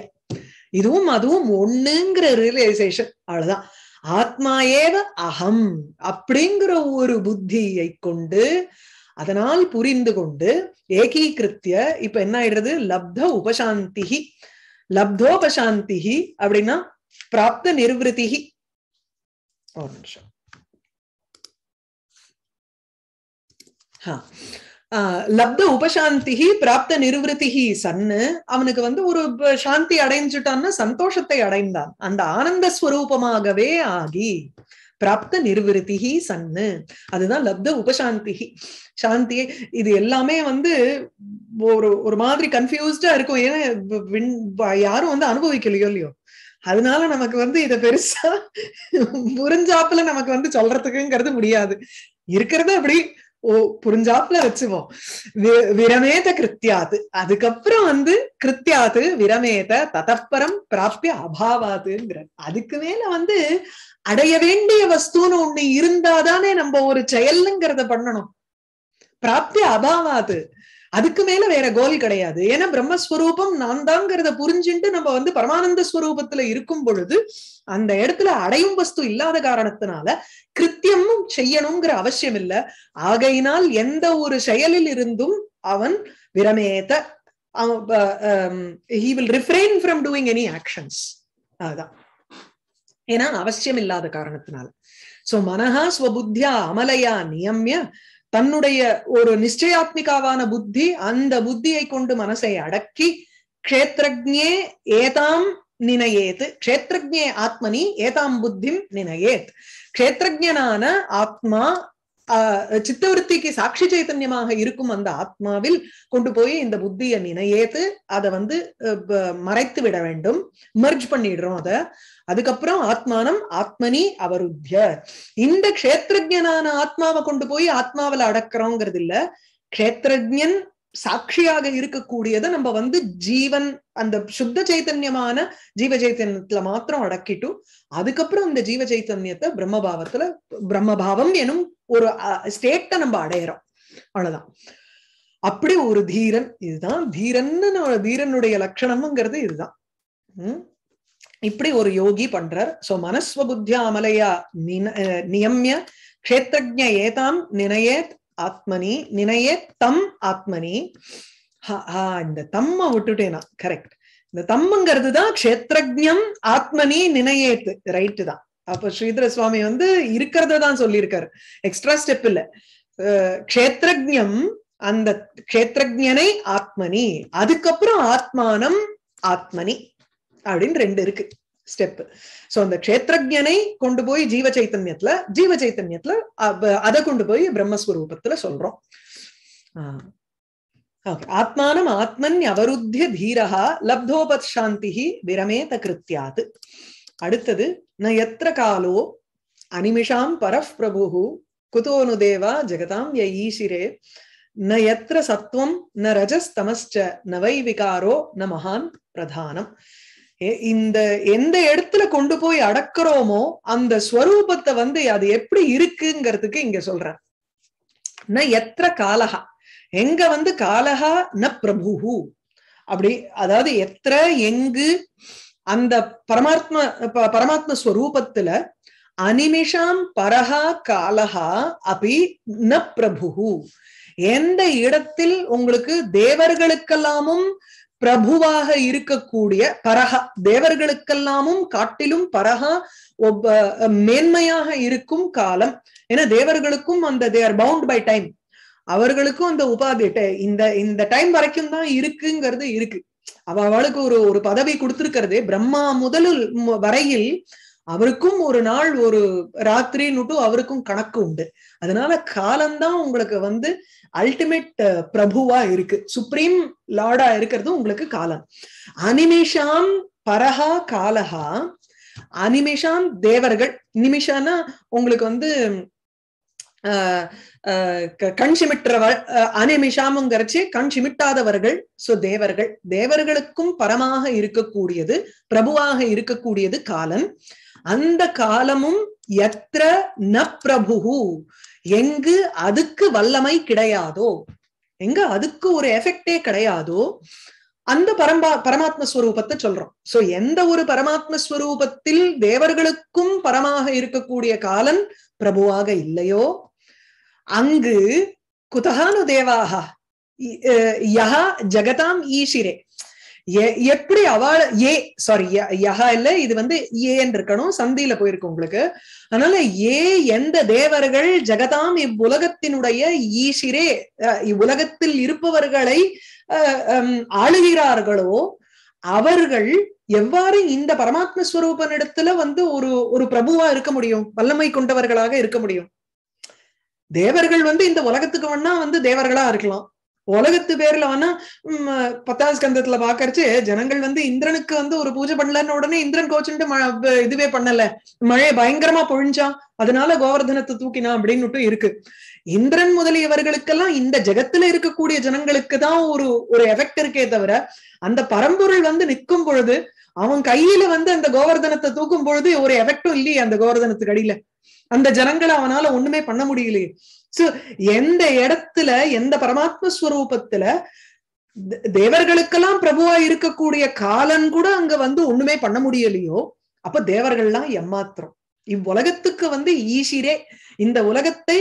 இதுவும் அதுவும் ஒண்ணுங்கிற ரியலைசேஷன் அவ்வளவுதான். ஆத்மாயேவ அகம் அப்படிங்கிற ஒரு புத்தியை கொண்டு அதனால் புரிந்து கொண்டு ஏகீகிருத்திய இப்ப என்ன ஆயிடுறது லப்த உபசாந்திஹி லப்தோபசாந்திஹி அப்படின்னா பிராப்த நிர்விருத்திஹி லப்த உபசாந்தி பிராப்த நிர்வத்திஹி சன்னு அவனுக்கு வந்து ஒரு சாந்தி அடைஞ்சுட்டான்னா சந்தோஷத்தை அடைந்தான் அந்த ஆனந்த ஸ்வரூபமாகவே ஆகி பிராப்த நிர்வத்திஹி சன்னு அதுதான் லப்த உபசாந்தி சாந்தி. இது எல்லாமே வந்து ஒரு மாதிரி கன்ஃபியூஸ்டா இருக்கும் ஏன்னா யாரும் வந்து அனுபவிக்கலையோ இல்லையோ அதனால நமக்கு வந்து இதை பெருசா புரிஞ்சாப்புல நமக்கு வந்து சொல்றதுக்குங்கிறது முடியாது இருக்கிறத அப்படி புரிஞ்சாப்புல வச்சுவோம். விரமேத கிருத்தியாது அதுக்கப்புறம் வந்து கிருத்தியாது விரமேத ததப்பரம் பிராப்திய அபாவாதுங்கிற அதுக்கு மேல வந்து அடைய வேண்டிய வஸ்துன்னு ஒண்ணு இருந்தாதானே நம்ம ஒரு செயலுங்கிறத பண்ணணும். பிராப்திய அபாவாது அதுக்கு மேல வேற கோல் கிடையாது. ஏன்னா பிரம்மஸ்வரூபம் நான் தாங்கிறத புரிஞ்சுட்டு நம்ம வந்து பரமானந்த ஸ்வரூபத்துல இருக்கும் பொழுது அந்த இடத்துல அடையும் வஸ்து இல்லாத காரணத்தினால கிருத்தியமும் செய்யணுங்கிற அவசியம் இல்லை. ஆகையினால் எந்த ஒரு செயலில் இருந்தும் அவன் விரமேத he will refrain from doing any actions அதான் ஏன்னா அவசியம் இல்லாத காரணத்தினால. சோ மனஹா ஸ்வபுத்தியா அமலையா நியம்ய தன்னுடைய ஒரு நிச்சயாத்மிகாவான புத்தி அந்த புத்தியை கொண்டு மனசை அடக்கி க்ஷேத்ரஜ்ஞே ஏதாம் நினையேத் க்ஷேத்ரஜ்ஞே ஆத்மனி ஏதாம் புத்திம் நினையேத் க்ஷேத்ரஜ்ஞனான ஆத்மா சித்தவருத்திக்கு சாட்சி சைத்தன்யமாக இருக்கும் அந்த ஆத்மாவில் கொண்டு போய் இந்த புத்தியை நினையேத்து அதை வந்து மறைத்து விட வேண்டும் மர்ஜ் பண்ணிடுறோம் அத. அதுக்கப்புறம் ஆத்மானம் ஆத்மனி அவருத்ய இந்த க்ஷேத்ரஜ்ஞனான ஆத்மாவை கொண்டு போய் ஆத்மாவில அடக்கிறோங்கிறது இல்ல க்ஷேத்ரஜ்ஞன் சாட்சியாக இருக்கக்கூடியதை நம்ம வந்து ஜீவன் அந்த சுத்த சைத்தன்யமான ஜீவ சைத்தன்யத்துல மாத்திரம் அடக்கிட்டும் அதுக்கப்புறம் இந்த ஜீவ சைத்தன்யத்தை பிரம்மபாவத்துல பிரம்மபாவம் எனும் ஒரு ஸ்டேட்டை நம்ம அடையிறோம் அவ்வளவுதான். அப்படி ஒரு தீரன் இதுதான் தீரன்னு தீரனுடைய லட்சணம்ங்கிறது இதுதான். இப்படி ஒரு யோகி பண்றார். சோ மனஸ்வபுத்தியா அமலையா நியம்ய க்ஷேத்ரஜ்ஞ ஏதாம் நினையேத் ஆத்மனி நினையே தம் ஆத்மனி இந்த தம்ம விட்டுட்டேனா கரெக்ட் இந்த தம்ங்கிறது தான் க்ஷேத்ரஜ்ஞம் ஆத்மனி நினையேத்து ரைட்டு தான். அப்ப ஸ்ரீதர சுவாமி வந்து இருக்கிறத தான் சொல்லியிருக்காரு எக்ஸ்ட்ரா ஸ்டெப் இல்ல க்ஷேத்ரஜ்ஞம் அந்த க்ஷேத்ரஜ்ஞனை ஆத்மனி அதுக்கப்புறம் ஆத்மானம் ஆத்மனி அப்படின்னு ரெண்டு இருக்கு ஸ்டெப். சோ அந்த க்ஷேத்ரஜ்ஞனை கொண்டு போய் ஜீவ சைத்தன்யத்துல அதை கொண்டு போய் பிரம்மஸ்வரூபத்துல சொல்றோம். ஆத்மானம் ஆத்மன் அவருத்திய தீரஹா லப்தோபசாந்திஹி விரமேத கிருத்யாத். அடுத்தது ந யத்ர காலோ அனிமிஷாம் பரஃப் பிரபுஹு குதோனு தேவா ஜெகதாம் ய ஈஷிரே ந யத்ர சத்வம் ந ரஜஸ்தமஸ்ச ந வை விகாரோ ந மகான் பிரதானம். இந்த எந்த இடத்துல கொண்டு போய் அடக்கிறோமோ அந்த ஸ்வரூபத்தை வந்து அது எப்படி இருக்குங்கிறதுக்கு இங்க சொல்றேன். ந எத்திர காலஹா எங்க வந்து காலஹா ந பிரபுஹு அப்படி அதாவது எத்திர எங்கு அந்த பரமாத்ம ஸ்வரூபத்துல அனிமிஷாம் பரஹா காலஹா அபி ந பிரபுஹு எந்த இடத்தில் உங்களுக்கு தேவர்களுக்கெல்லாமும் பிரபுவாக இருக்கக்கூடிய பரஹா தேவர்களுக்கெல்லாமும் காட்டிலும் பரஹா மேன்மையாக இருக்கும் காலம் ஏன்னா தேவர்களுக்கும் அந்த they are bound by time அவர்களுக்கும் அந்த உபாதி இந்த டைம் வரைக்கும் தான் இருக்குங்கிறது இருக்கு. அவளுக்கு ஒரு பதவி கொடுத்திருக்கிறதே பிரம்மா முதல் வரையில் அவருக்கும் ஒரு நாள் ஒரு ராத்திரின்னுட்டு அவருக்கும் கணக்கு உண்டு. அதனால காலம்தான் உங்களுக்கு வந்து அல்டிமேட் பிரபுவா இருக்கு சுப்ரீம் லார்டா இருக்கிறது உங்களுக்கு காலம். அனிமிஷாம் பரஹா காலஹா அனிமேஷாம் தேவர்கள் நிமிஷானா உங்களுக்கு வந்து கண் சிமிட்டவர் அனிமிஷாமுங்கறச்சு கண் சிமிட்டாதவர்கள் சோ தேவர்கள் தேவர்களுக்கும் பரமாக இருக்கக்கூடியது பிரபுவாக இருக்கக்கூடியது காலம் அந்த காலமும் யத்ர ந பிரபு எங்கு அதுக்கு வல்லமை கிடையாதோ எங்க அதுக்கு ஒரு எஃபெக்டே கிடையாதோ அந்த பரமாத்ம ஸ்வரூபத்தை சொல்றோம் சோ எந்த ஒரு பரமாத்ம ஸ்வரூபத்தில் தேவர்களுக்கும் பரமாக இருக்கக்கூடிய காலன் பிரபுவாக இல்லையோ அங்கு குதஹானு தேவாக யஹ ஜகதாம் ஈஷிரே எப்படி அவள் ஏ சாரி யஹா இல்ல இது வந்து ஏன்னு இருக்கணும் சந்தியில போயிருக்கு உங்களுக்கு அதனால ஏ எந்த தேவர்கள் ஜகதாம் இவ்வுலகத்தினுடைய ஈஷிரே இவ்வுலகத்தில் இருப்பவர்களை ஆளுகிறார்களோ அவர்கள் எவ்வாறு இந்த பரமாத்ம ஸ்வரூபனிடத்துல வந்து ஒரு ஒரு பிரபுவா இருக்க முடியும் வல்லமை கொண்டவர்களாக இருக்க முடியும் தேவர்கள் வந்து இந்த உலகத்துக்கு வேணா வந்து தேவர்களா இருக்கலாம் உலகத்து பேர்ல வேணா 10ஆம் ஸ்கந்தத்துல பாக்கறச்சு ஜனங்கள் வந்து இந்திரனுக்கு வந்து ஒரு பூஜை பண்ணலன்னு உடனே இந்திரன் கோச்சுட்டு இதுவே பண்ணல மழை பயங்கரமா பொழிஞ்சான் அதனால கோவர்தனத்தை தூக்கினா அப்படின்னு இருக்கு இந்திரன் முதலியவர்களுக்கெல்லாம் இந்த ஜகத்துல இருக்கக்கூடிய ஜனங்களுக்கு தான் ஒரு எஃபெக்ட் இருக்கே தவிர அந்த பரம்பொருள் வந்து நிற்கும் பொழுது அவன் கையில வந்து அந்த கோவர்தனத்தை தூக்கும் பொழுது ஒரு எஃபெக்டும் இல்லையே அந்த கோவர்தனத்துக்கு அடியில அந்த ஜனங்களை அவனால ஒண்ணுமே பண்ண முடியலையே சோ எந்த இடத்துல எந்த பரமாத்ம ஸ்வரூபத்துல தேவர்களுக்கெல்லாம் பிரபுவா இருக்கக்கூடிய காலன் கூட அங்க வந்து ஒண்ணுமே பண்ண முடியலையோ அப்ப தேவர்கள்லாம் எம்மாத்திரம் இவ்வுலகத்துக்கு வந்து ஈஷிரே இந்த உலகத்தை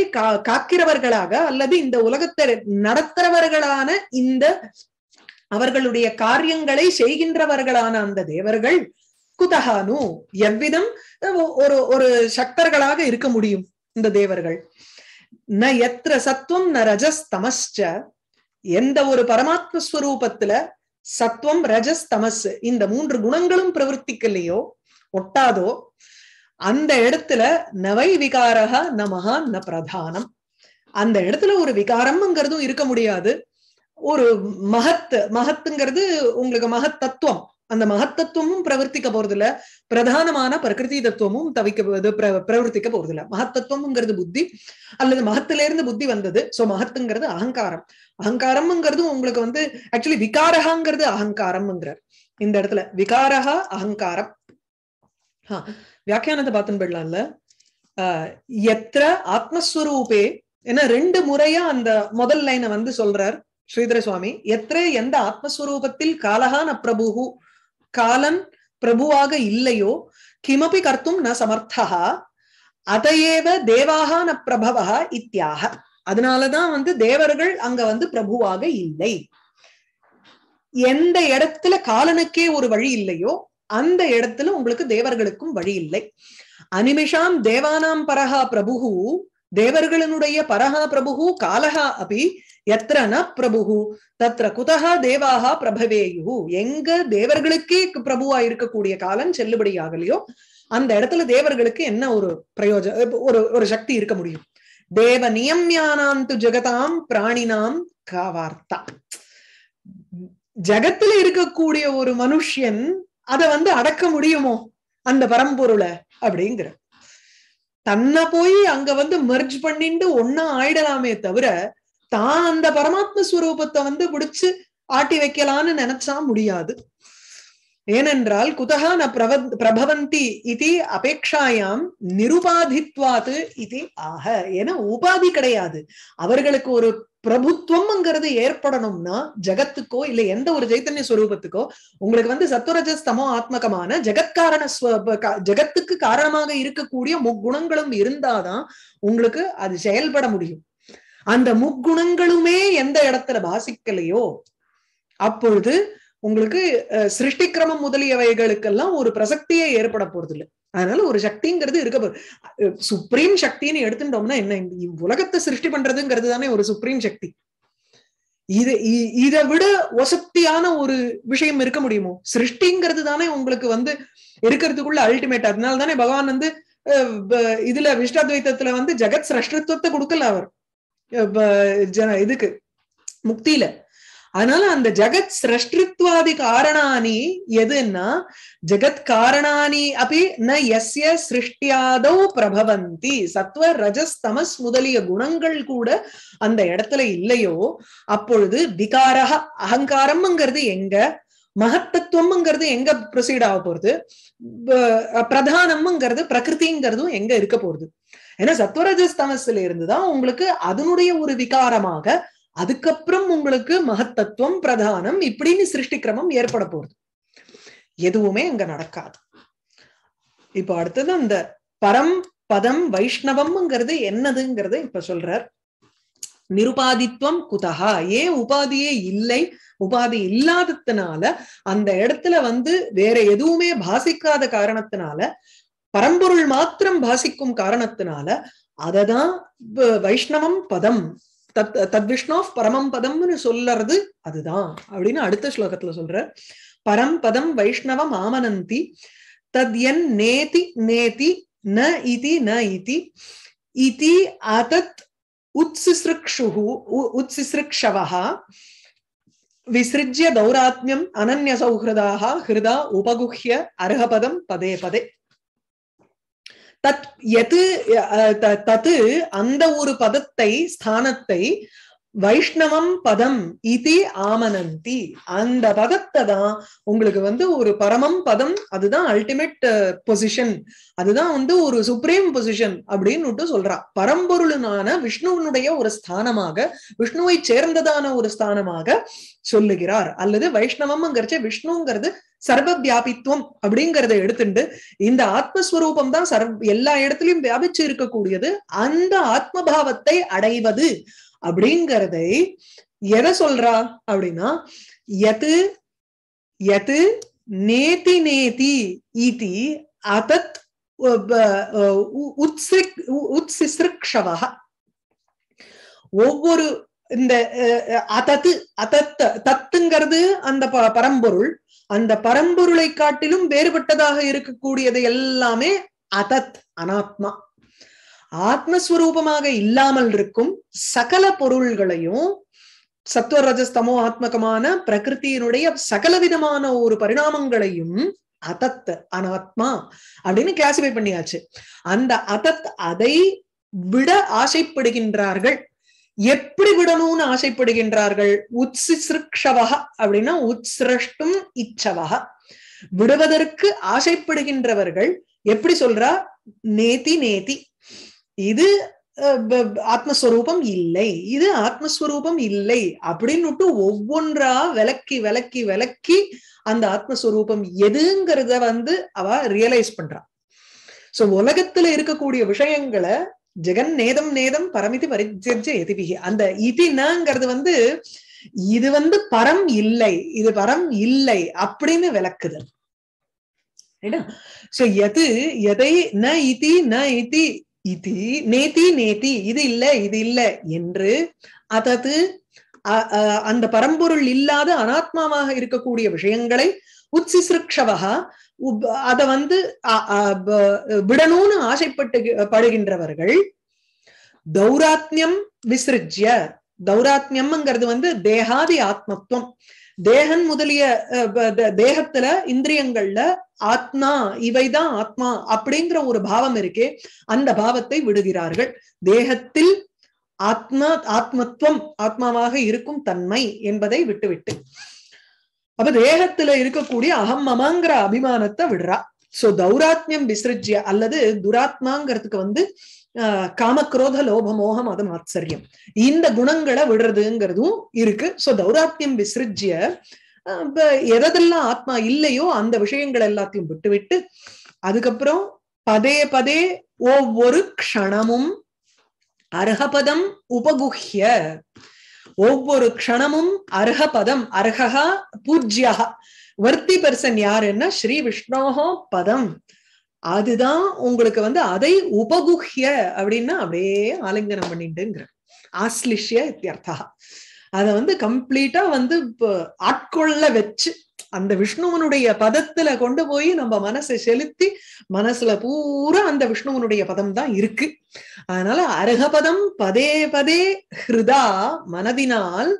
காக்கிறவர்களாக அல்லது இந்த உலகத்தை நடத்துறவர்களான இந்த அவர்களுடைய காரியங்களை செய்கின்றவர்களான அந்த தேவர்கள் குதஹானு எவ்விதம் ஒரு ஒரு சக்தர்களாக இருக்க முடியும் இந்த தேவர்கள் ந எத்ர சத்வம் ந ரஜஸ் தமஸ்ச எந்த ஒரு பரமாத்ம ஸ்வரூபத்துல சத்வம் ரஜஸ் தமஸ் இந்த மூன்று குணங்களும் பிரவர்த்திக்கலையோ ஒட்டாதோ அந்த இடத்துல நவை விகாரஹ ந மகான் ந பிரதானம் அந்த இடத்துல ஒரு விகாரம்ங்கிறதும் இருக்க முடியாது ஒரு மகத்துங்கிறது உங்களுக்கு மகத்தத்துவம் அந்த மகத்தத்துவமும் பிரவர்த்திக்க போறதில்ல பிரதானமான பிரகிருதி தத்துவமும் பிரவர்த்திக்க போறதில்ல மகத்தத்துவம்ங்கிறது புத்தி அல்லது மகத்துல இருந்து புத்தி வந்தது சோ மகத்துங்கிறது அகங்காரம் அகங்காரம்ங்கிறது உங்களுக்கு வந்து ஆக்சுவலி விகாரகாங்கிறது அகங்காரம்ங்கிறார் இந்த இடத்துல விகாரகா அகங்காரம் வியாக்கியானத்தை பார்த்துன்னு போயிடலாம்ல எத்திர ஆத்மஸ்வரூபே ஏன்னா 2 முறையா அந்த முதல் லைனை வந்து சொல்றார் ஸ்ரீதர சுவாமி எத்திர எந்த ஆத்மஸ்வரூபத்தில் காலகான பிரபு காலன் பிரபுவாக இல்லையோ கிமபி கர்த்தும் ந சமர்த்தா அதையேவ தேவாக ந பிரபவா இத்தியாக அதனாலதான் வந்து தேவர்கள் அங்க வந்து பிரபுவாக இல்லை எந்த இடத்துல காலனுக்கே ஒரு வழி இல்லையோ அந்த இடத்துல உங்களுக்கு தேவர்களுக்கும் வழி இல்லை அனிமிஷாம் தேவானாம் பரஹா பிரபுகு தேவர்களுடைய பரஹா பிரபுகு காலஹா அபி எத்திர ந பிரபு தத்ர குதஹ தேவாக பிரபவேயு எங்க தேவர்களுக்கே பிரபுவா இருக்கக்கூடிய காலம் செல்லுபடியாகலையோ அந்த இடத்துல தேவர்களுக்கு என்ன ஒரு ஒரு சக்தி இருக்க முடியும் தேவ நியம்யானாம் து ஜகதாம் பிராணினாம் காவார்த்தா ஜகத்துல இருக்கக்கூடிய ஒரு மனுஷன் அத வந்து அடக்க முடியுமோ அந்த பரம்பொருளை அப்படிங்கிற தன்னை போய் அங்க வந்து மெர்ஜ் பண்ணிட்டு ஒன்னா ஆயிடலாமே தவிர தான் அந்த பரமாத்ம ஸ்வரூபத்தை வந்து பிடிச்சு ஆட்டி வைக்கலான்னு நினைச்சா முடியாது ஏனென்றால் குதஹா ந பிரபவந்தி இது அபேட்சாயாம் நிருபாதித்வாது இது ஆக ஏன்னா உபாதி கிடையாது அவர்களுக்கு ஒரு பிரபுத்துவம்ங்கிறது ஏற்படணும்னா ஜகத்துக்கோ இல்ல எந்த ஒரு சைத்தன்ய ஸ்வரூபத்துக்கோ உங்களுக்கு வந்து சத்துரஜஸ்தமோ ஆத்மகமான ஜகத்காரண ஜகத்துக்கு காரணமாக இருக்கக்கூடிய முக்குணங்களும் இருந்தாதான் உங்களுக்கு அது செயல்பட முடியும் அந்த முக்குணங்களுமே எந்த இடத்துல பாசிக்கலையோ அப்பொழுது உங்களுக்கு சிருஷ்டி கிரமம் முதலியவைகளுக்கெல்லாம் ஒரு பிரசக்தியே ஏற்பட போறது இல்லை அதனால ஒரு சக்திங்கிறது இருக்க சுப்ரீம் சக்தின்னு எடுத்துட்டோம்னா என்ன உலகத்தை சிருஷ்டி பண்றதுங்கிறது தானே ஒரு சுப்ரீம் சக்தி இதை விட வசக்தியான ஒரு விஷயம் இருக்க முடியுமோ சிருஷ்டிங்கிறது தானே உங்களுக்கு வந்து இருக்கிறதுக்குள்ள அல்டிமேட் அதனால தானே பகவான் வந்து இதுல விஷ்டாத்வைத்தத்துல வந்து ஜகத் சிரஷ்டத்துவத்தை கொடுக்கல அவர் இதுக்கு முக்தியில அதனால அந்த ஜகத் ஸ்ரஷ்டிருத்வாதி காரணானி எதுன்னா ஜகத் காரணானி அபி ந யஸ்ய சிருஷ்டியாதௌ பிரபவந்தி சத்வ ரஜஸ் தமஸ் முதலிய குணங்கள் கூட அந்த இடத்துல இல்லையோ அப்பொழுது விகாரஹ அகங்காரம்ங்கிறது எங்க மகத்தத்துவம்ங்கிறது எங்க ப்ரொசீட் ஆக போறது பிரதானம்ங்கிறது பிரகிருதிங்கிறதும் எங்க இருக்க போறது ஏன்னா சத்வரஜஸ் தமஸ்ல இருந்துதான் உங்களுக்கு அதனுடைய ஒரு விகாரமாக அதுக்கப்புறம் உங்களுக்கு மகத்தத்துவம் பிரதானம் இப்படின்னு சிருஷ்டி கிரமம் ஏற்பட போறது எதுவுமே அங்க நடக்காது இப்ப அடுத்தது அந்த பரம் பதம் வைஷ்ணவம்ங்கிறது என்னதுங்கிறத இப்ப சொல்றார் நிருபாதித்வம் குதஹா ஏன் உபாதியே இல்லை உபாதி இல்லாததுனால அந்த இடத்துல வந்து வேற எதுவுமே பாசிக்காத காரணத்தினால பரம்பொருள் மாத்திரம் பாசிக்கும் காரணத்தினால அததான் வைஷ்ணவம் பதம் தத்விஷ்ணோ பரமம் பதம்னு சொல்றது அதுதான் அப்படின்னு அடுத்த ஸ்லோகத்துல சொல்ற பரம் பதம் வைஷ்ணவம் ஆமனந்தி தத் என் நேதி நேதி ந இதி ந இதி இதி அதத் உத்சிஸ்ருக்ஷுஹு உத்சிஸ்ருக்ஷவஹ விஸ்ருஜ்ய தௌராத்மியம் அனன்ய சௌஹ்ருதாக ஹிருதா உபகுஹ்ய அர்ஹபதம் பதே பதே தத் எது தது அந்த ஒரு பதத்தை ஸ்தானத்தை வைஷ்ணவம் பதம் இது ஆமனந்தி அந்த பதத்தை தான் உங்களுக்கு வந்து ஒரு பரமம் பதம் அதுதான் அல்டிமேட் பொசிஷன் அதுதான் வந்து ஒரு சுப்ரீம் பொசிஷன் அப்படின்னு சொல்றா பரம்பொருளான விஷ்ணுவனுடைய ஒரு ஸ்தானமாக விஷ்ணுவை சேர்ந்ததான ஒரு ஸ்தானமாக சொல்லுகிறார் அல்லது வைஷ்ணவம்ங்கிறச்ச விஷ்ணுங்கிறது சர்வ வியாபித்துவம் அப்படிங்கிறத எடுத்துட்டு இந்த ஆத்மஸ்வரூபம் தான் எல்லா இடத்துலயும் வியாபிச்சு இருக்கக்கூடியது அந்த ஆத்மபாவத்தை அடைவது அப்படிங்கிறதை எதை சொல்றா அப்படின்னா யது யது நேதி நேதி இதி அதத் உத்சிஸ்ருக்ஷவா ஒவ்வொரு இந்த அதத்து அதத் தத்துங்கிறது அந்த பரம்பொருள் அந்த பரம்பொருளை காட்டிலும் வேறுபட்டதாக இருக்கக்கூடியது எல்லாமே அதத் அனாத்மா ஆத்மஸ்வரூபமாக இல்லாமல் இருக்கும் சகல பொருள்களையும் சத்துவ ரஜஸ்தமோ ஆத்மகமான பிரகிருத்தியினுடைய சகல விதமான ஒரு பரிணாமங்களையும் அதத் அனாத்மா அப்படின்னு கிளாசிஃபை பண்ணியாச்சு அந்த அதத் அதை விட ஆசைப்படுகின்றார்கள் எப்படி விடணும்னு ஆசைப்படுகின்றார்கள் உத்சிஸ்ருக்ஷவக அப்படின்னா உத்ஸ்ரஷ்டும் இச்சவக விடுவதற்கு ஆசைப்படுகின்றவர்கள் எப்படி சொல்றா நேதி நேதி இது ஆத்மஸ்வரூபம் இல்லை இது ஆத்மஸ்வரூபம் இல்லை அப்படின்னுட்டு ஒவ்வொன்றா விளக்கி விளக்கி விளக்கி அந்த ஆத்மஸ்வரூபம் எதுங்கிறத வந்து அவ ரியலைஸ் பண்றா சோ உலகத்துல இருக்கக்கூடிய விஷயங்களை ஜெகன் நேதம் நேதம் பரமிதி பரிஜ்ஜ எதிபிகி அந்த இதிங்கிறது வந்து இது வந்து பரம் இல்லை இது பரம் இல்லை அப்படின்னு விளக்குது எது எதை ந இதி ந இதி இது நேதி நேதி இது இல்ல என்று அதது அந்த பரம்பொருள் இல்லாத அனாத்மாவாக இருக்கக்கூடிய விஷயங்களை உத்சிஸ்ருக்ஷவகா அத வந்து விடணும்னு ஆசைப்பட்டு படுகின்றவர்கள் தௌராத்மியம் விசிருஜ்ய தௌராத்மியம்ங்கிறது வந்து தேகாதி ஆத்மத்துவம் தேகன் முதலிய தேகத்துல இந்திரியங்கள்ல ஆத்மா இவைதான் ஆத்மா அப்படிங்கிற ஒரு பாவம் இருக்கே அந்த பாவத்தை விடுகிறார்கள் தேகத்தில் ஆத்மத்துவம் ஆத்மாவாக இருக்கும் தன்மை என்பதை விட்டுவிட்டு அப்ப தேகத்துல இருக்கக்கூடிய அகம் மமாங்கிற அபிமானத்தை விடுறா சோ தௌராத்மியம் விசிருஜ்ய அல்லது துராத்மாங்கிறதுக்கு வந்து காமக்ரோத லோபமோகம் அது மாத்சரியம் இந்த குணங்களை விடுறதுங்கிறதும் இருக்கு சோ தௌராத்மியம் விசிருஜ்ய எதெல்லாம் ஆத்மா இல்லையோ அந்த விஷயங்கள் எல்லாத்தையும் விட்டுவிட்டு அதுக்கப்புறம் பதே பதே ஒவ்வொரு க்ஷணமும் அர்ஹபதம் உபகுஹ்ய ஒவ்வொரு க்ஷணமும் அர்ஹபதம் அர்ஹா பூஜ்யா வர்த்தி பெர்சன் யாருன்னா ஸ்ரீ விஷ்ணோஹோ பதம் அதுதான் உங்களுக்கு வந்து அதை உபகுஹ்ய அப்படின்னா அப்படியே ஆலிங்கனம் பண்ணிட்டுங்கிற ஆஸ்லிஷ்ய இத்தியர்த்தா அதை வந்து கம்ப்ளீட்டா வந்து ஆட்கொள்ள வச்சு அந்த விஷ்ணுவனுடைய பதத்துல கொண்டு போய் நம்ம மனசை செலுத்தி மனசுல பூரா அந்த விஷ்ணுவனுடைய பதம் தான் இருக்கு. அதனால அரகபதம் பதே பதே ஹிருதா மனதினால்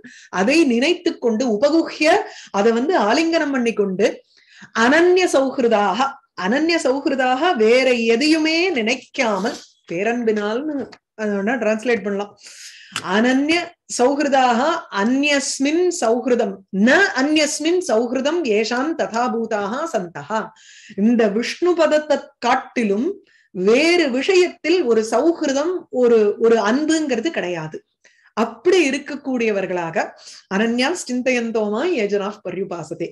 அதை நினைத்து கொண்டு உபகுஹ்ய அதை வந்து ஆலிங்கனம் பண்ணி கொண்டு அனன்ய சௌஹிருதாக வேற எதையுமே நினைக்காமல் பேரன்பினால்னு அதோட டிரான்ஸ்லேட் பண்ணலாம். அனன்ய சௌஹிருதாக அந்யஸ்மின் சௌஹிருதம் ந அந்யஸ்மின் சௌஹிருதம் ஏஷாம் ததாபூதாக சந்தஹா. இந்த விஷ்ணு பதத்தை காட்டிலும் வேறு விஷயத்தில் ஒரு சௌஹிருதம் ஒரு அன்புங்கிறது கிடையாது. அப்படி இருக்கக்கூடியவர்களாக அனன்யாம் சிந்தையந்தோமா ஏஜனாஃப் பர்யுபாசதே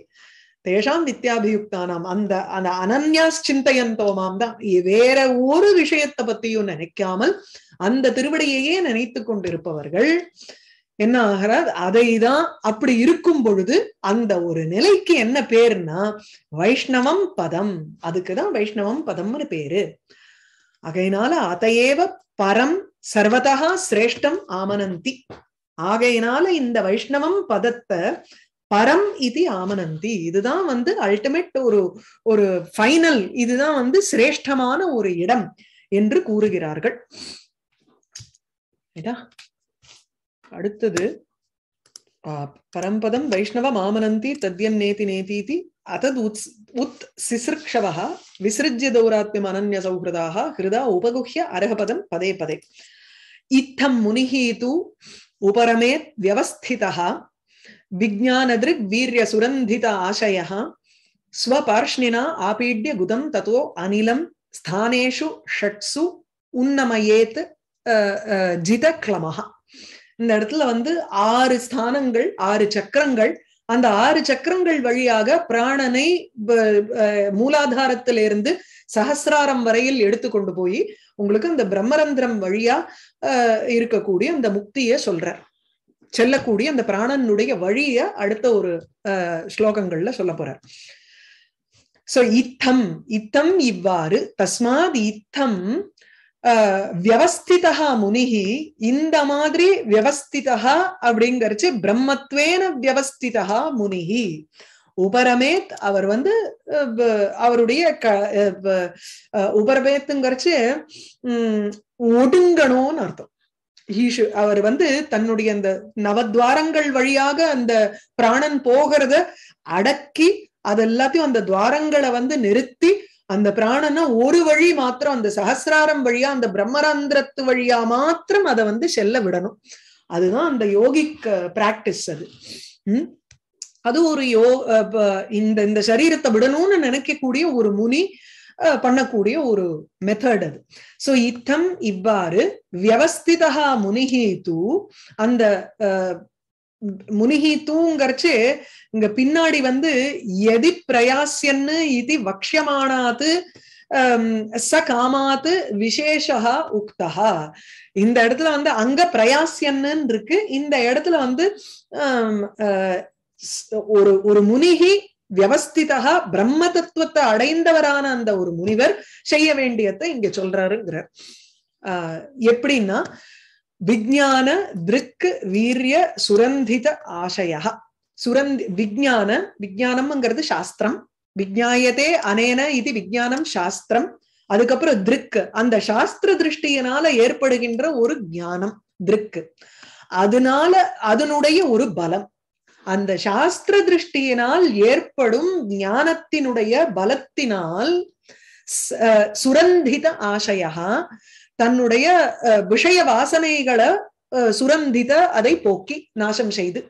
தேஷாம் நித்யாபியுக்தானாம் அந்த அந்த அனன்யாஸ் சிந்தையந்தோமாம் தான் வேற ஒரு விஷயத்தை பத்தியும் நினைக்காமல் அந்த திருவடியையே நினைத்து கொண்டிருப்பவர்கள் என்ன ஆகிறது? அதைதான் அப்படி இருக்கும் பொழுது அந்த ஒரு நிலைக்கு என்ன பேருன்னா வைஷ்ணவம் பதம். அதுக்குதான் வைஷ்ணவம் பதம்னு பேரு. ஆகையினால அதையேவ பரம் சர்வதா சிரேஷ்டம் ஆமனந்தி. ஆகையினால இந்த வைஷ்ணவம் பதத்தை பரம் இது ஆமனந்தி. இதுதான் வந்து அல்டிமேட் ஒரு ஒரு ஃபைனல், இதுதான் வந்து சிரேஷ்டமான ஒரு இடம் என்று கூறுகிறார்கள். அடுத்தது பரம்பதம் வைஷ்ணவ மாமனந்தி தத்யம் நேதி நேதீதி அதத் உத் உத் சிசிருக்ஷவ விசிருஜ்ய தௌராத்மியம் அனன்ய சௌஹிருதாக ஹிருதா உபகுஹ்ய அரகபதம் பதே பதே. இத்தம் முனிஹி து உபரமேத் வியவஸ்திதஹ விஜ்ஞானதிருக் வீர்ய சுரந்தித ஆசயஹ ஸ்வபார்ஷ்ணினா ஆபீட்ய குதம் ததோ அனிலம் ஸ்தானேஷு ஷட்சு உன்னமயேத் ஜித கிளமஹா. இந்த இடத்துல வந்து 6 ஸ்தானங்கள் 6 சக்கரங்கள். அந்த 6 சக்கரங்கள் வழியாக பிராணனை மூலாதாரத்திலிருந்து சஹசிராரம் வரையில் எடுத்து கொண்டு போய் உங்களுக்கு அந்த பிரம்மரந்திரம் வழியா இருக்கக்கூடிய அந்த முக்தியை சொல்றார். செல்லக்கூடிய அந்த பிராணனுடைய வழிய அடுத்த ஒரு ஸ்லோகங்கள்ல சொல்ல போறார். சோ இத்தம் இத்தம் இவ்வாறு தஸ்மாத் இத்தம் வியவஸ்திதா முனிஹி இந்த மாதிரி வியவஸ்திதா அப்படிங்கறச்சு பிரம்மத்வேன வியவஸ்திதா முனிஹி உபரமேத் அவர் வந்து அவருடைய உபரமேத்துங்கறச்சு ஒடுங்கணும்னு அர்த்தம். அவர் வந்து தன்னுடைய அந்த நவத்வாரங்கள் வழியாக அந்த பிராணன் போகிறத அடக்கி அது எல்லாத்தையும் அந்த துவாரங்களை வந்து நிறுத்தி அந்த பிராணனை ஒரு வழி மாத்திரம் அந்த சஹசிராரம் வழியா அந்த பிரம்மரந்திரத்து வழியா மாத்திரம் அதை வந்து செல்ல விடணும். அதுதான் அந்த யோகிக் பிராக்டிஸ். அது அது ஒரு இந்த இந்த சரீரத்தை விடணும்னு நினைக்கக்கூடிய ஒரு முனி பண்ணக்கூடிய ஒரு மெத்தட் அது. சோ இத்தம் இவ்வாறு வியவஸ்திதா முனிஹி தூ அந்த முனிஹி தூங்கறச்சு இங்க பின்னாடி வந்து எதி பிரயாசியன்னு இது வக்ஷமானாது ச காமாத்து விசேஷா உக்தஹா. இந்த இடத்துல வந்து அங்க பிரயாசியன்னு இருக்கு. இந்த இடத்துல வந்து ஒரு ஒரு முனிஹி வியவஸ்திதா பிரம்ம தத்துவத்தை அடைந்தவரான அந்த ஒரு முனிவர் செய்ய வேண்டியதை இங்க சொல்றாருங்கிறார். எப்படின்னா விஜ்ஞான திருக் வீரிய சுரந்தித ஆசய சுரந்தி விஜ்ஞான விஜ்ஞானம்ங்கிறது சாஸ்திரம் விஜ்ஞாயதே அனேன இது விஜ்ஞானம் சாஸ்திரம். அதுக்கப்புறம் திருக் அந்த சாஸ்திர திருஷ்டியினால ஏற்படுகின்ற ஒரு ஞானம் திருக் அதனால அதனுடைய ஒரு பலம் அந்த சாஸ்திர திருஷ்டியினால் ஏற்படும் ஞானத்தினுடைய பலத்தினால் சுரந்தித ஆசயா தன்னுடைய விஷய வாசனைகளை சுரந்தித அதை போக்கி நாசம் செய்து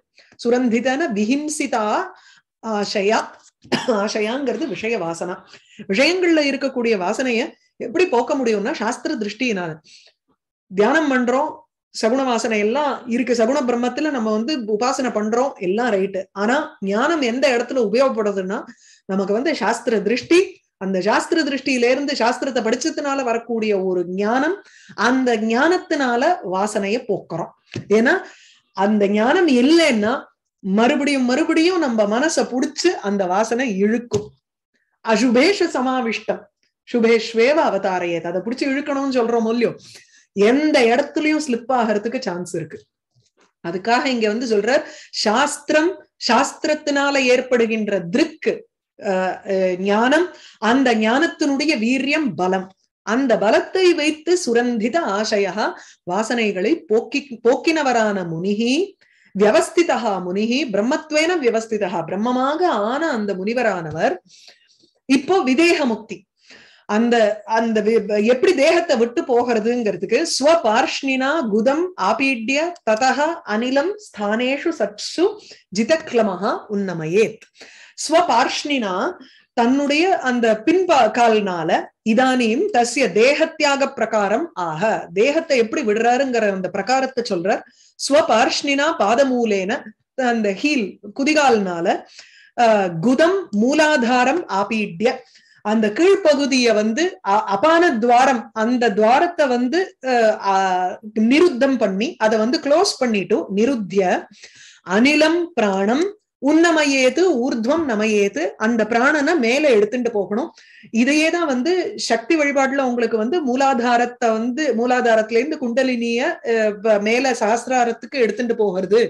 சுரந்திதன விஹிம்சிதா ஆசயா ஆசையாங்கிறது விஷய வாசனா விஷயங்கள்ல இருக்கக்கூடிய வாசனைய எப்படி போக்க முடியும்னா சாஸ்திர திருஷ்டியினால தியானம் பண்றோம். சகுண வாசனை எல்லாம் இருக்கு. சகுண பிரம்மத்துல நம்ம வந்து உபாசனை பண்றோம் எல்லாம் ரைட்டு. ஆனா ஞானம் எந்த இடத்துல உபயோகப்படுதுன்னா நமக்கு வந்து சாஸ்திர திருஷ்டி அந்த சாஸ்திர திருஷ்டியிலிருந்து சாஸ்திரத்தை படிச்சதுனால வரக்கூடிய ஒரு ஞானம் அந்த ஞானத்தினால வாசனைய போக்குறோம். ஏன்னா அந்த ஞானம் இல்லைன்னா மறுபடியும் மறுபடியும் நம்ம மனசை புடிச்சு அந்த வாசனை இழுக்கும். அசுபேஷ சமாவிஷ்டம் சுபேஷ்வேவ அவதாரையே அதை பிடிச்சி இழுக்கணும்னு சொல்றோம் இல்லையோ எந்த இடத்துலயும் ஸ்லிப் ஆகிறதுக்கு சான்ஸ் இருக்கு. அதுக்காக இங்க வந்து சொல்றார் சாஸ்திரம் சாஸ்திரத்தினால ஏற்படுகின்ற திருக் ஞானம், அந்த ஞானத்தினுடைய வீரியம் பலம். அந்த பலத்தை வைத்து சுரந்தித ஆசையா வாசனைகளை போக்கினவரான முனிகி, வியவஸ்திதா முனிகி, பிரம்மத்வேன வியவஸ்திதா பிரம்மமாக ஆன அந்த முனிவரானவர் இப்போ விதேக முக்தி. அந்த அந்த எப்படி தேகத்தை விட்டு போகிறதுங்கிறதுக்கு ஸ்வபார்ஷ்ணினா குதம் ஆபீட்ய ததஹ அனிலம் ஸ்தானேஷு சத்சு ஜிதக்லமஹ உன்னமயேத். ஸ்வபார்ஷ்ணினா தன்னுடைய அந்த பின்பால்னால இதானியும் தஸ்ய தேகத்தியாக பிரகாரம் ஆக தேகத்தை எப்படி விடுறாருங்கிற அந்த பிரகாரத்தை சொல்றார். ஸ்வபார்ஷ்ணினா பாதமூலேன அந்த ஹீல் குதிகால்னால குதம் மூலாதாரம் ஆபீட்ய அந்த கீழ்பகுதிய வந்து அபான துவாரம் அந்த துவாரத்தை வந்து நிருத்தம் பண்ணி அதை வந்து க்ளோஸ் பண்ணிட்டு நிருத்திய அனிலம் பிராணம் உன்னமையேது ஊர்துவம் நமையேது அந்த பிராணனை மேல எடுத்துட்டு போகணும். இதையேதான் வந்து சக்தி வழிபாடுல உங்களுக்கு வந்து மூலாதாரத்தை வந்து மூலாதாரத்துல இருந்து குண்டலினிய மேல சாஸ்திராரத்துக்கு எடுத்துட்டு போகிறது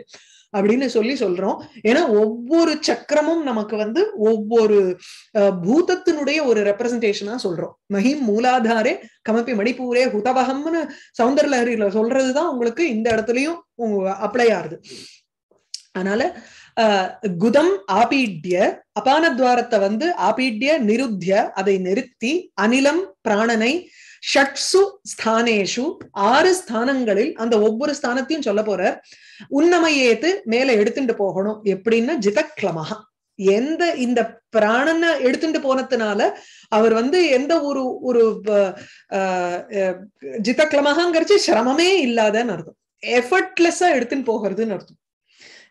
அப்படின்னு சொல்றோம். ஏன்னா ஒவ்வொரு சக்கரமும் நமக்கு வந்து ஒவ்வொரு பூதத்தினுடைய ஒரு ரெப்ரசன்டேஷனா சொல்றோம். மஹிம் மூலாதாரே கமப்பி மணிப்பூரே ஹுதவகம்னு சௌந்தரலஹரியில சொல்றதுதான் உங்களுக்கு இந்த இடத்துலயும் அப்ளை ஆறுது. அதனால குதம் ஆபீட்ய அபானத்வாரத்தை வந்து ஆபீட்ய நிருத்திய அதை நிறுத்தி அனிலம் பிராணனை ஷட்சு ஸ்தானேஷு ஆறு ஸ்தானங்களில் அந்த ஒவ்வொரு ஸ்தானத்தையும் சொல்ல போற உன்னமையேத்து மேல எடுத்துட்டு போகணும். எப்படின்னா ஜிதக்லமாக எந்த இந்த பிராணனை எடுத்துட்டு போனதுனால அவர் வந்து எந்த ஒரு ஒரு ஜிதக்லமாகங்கிறச்சு சிரமமே இல்லாதன்னு அர்த்தம், எஃபர்ட்லெஸ்ஸா எடுத்துட்டு போகிறதுன்னு அர்த்தம்.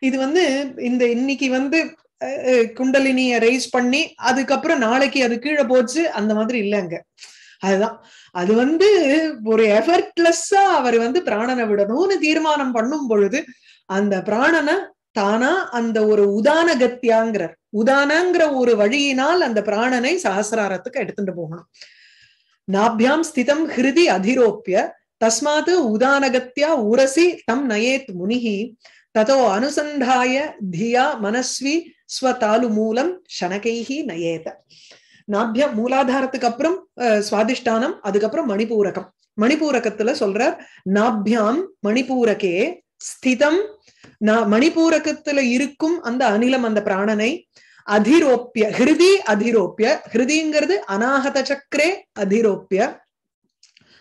இது வந்து இந்த இன்னைக்கு வந்து குண்டலினிய ரைஸ் பண்ணி அதுக்கப்புறம் நாளைக்கு அது கீழே போச்சு அந்த மாதிரி இல்லைங்க. அதுதான் அது வந்து ஒரு எஃபர்ட்லெஸ்ஸா அவர் வந்து பிராணனை விடணும்னு தீர்மானம் பண்ணும் பொழுது அந்த பிராணனை தானா அந்த ஒரு உதான கத்தியாங்கிற உதானங்கிற ஒரு வழியினால் அந்த பிராணனை சஹசிராரத்துக்கு எடுத்துட்டு போகணும். நாபியாம் ஸ்திதம் ஹிருதி அதிரோப்பிய தஸ்மாத் உதானகத்தியா உரசி தம் நயேத் முனிஹி ததோ அனுசந்தாய தியா மனஸ்வி ஸ்வதாலு மூலம் ஷனகைஹி நயேத. நாபிய மூலாதாரத்துக்கு அப்புறம் சுவாதிஷ்டானம், அதுக்கப்புறம் மணிபூரகம். மணிபூரகத்துல சொல்ற நாபியாம் மணிபூரகே ஸ்திதம் மணிபூரகத்துல இருக்கும் அந்த அனிலம் அந்த பிராணனை அதிரோப்பிய ஹிருதி அதிரோப்பிய ஹிருதிங்கிறது அநாகத சக்கரே அதிரோப்பிய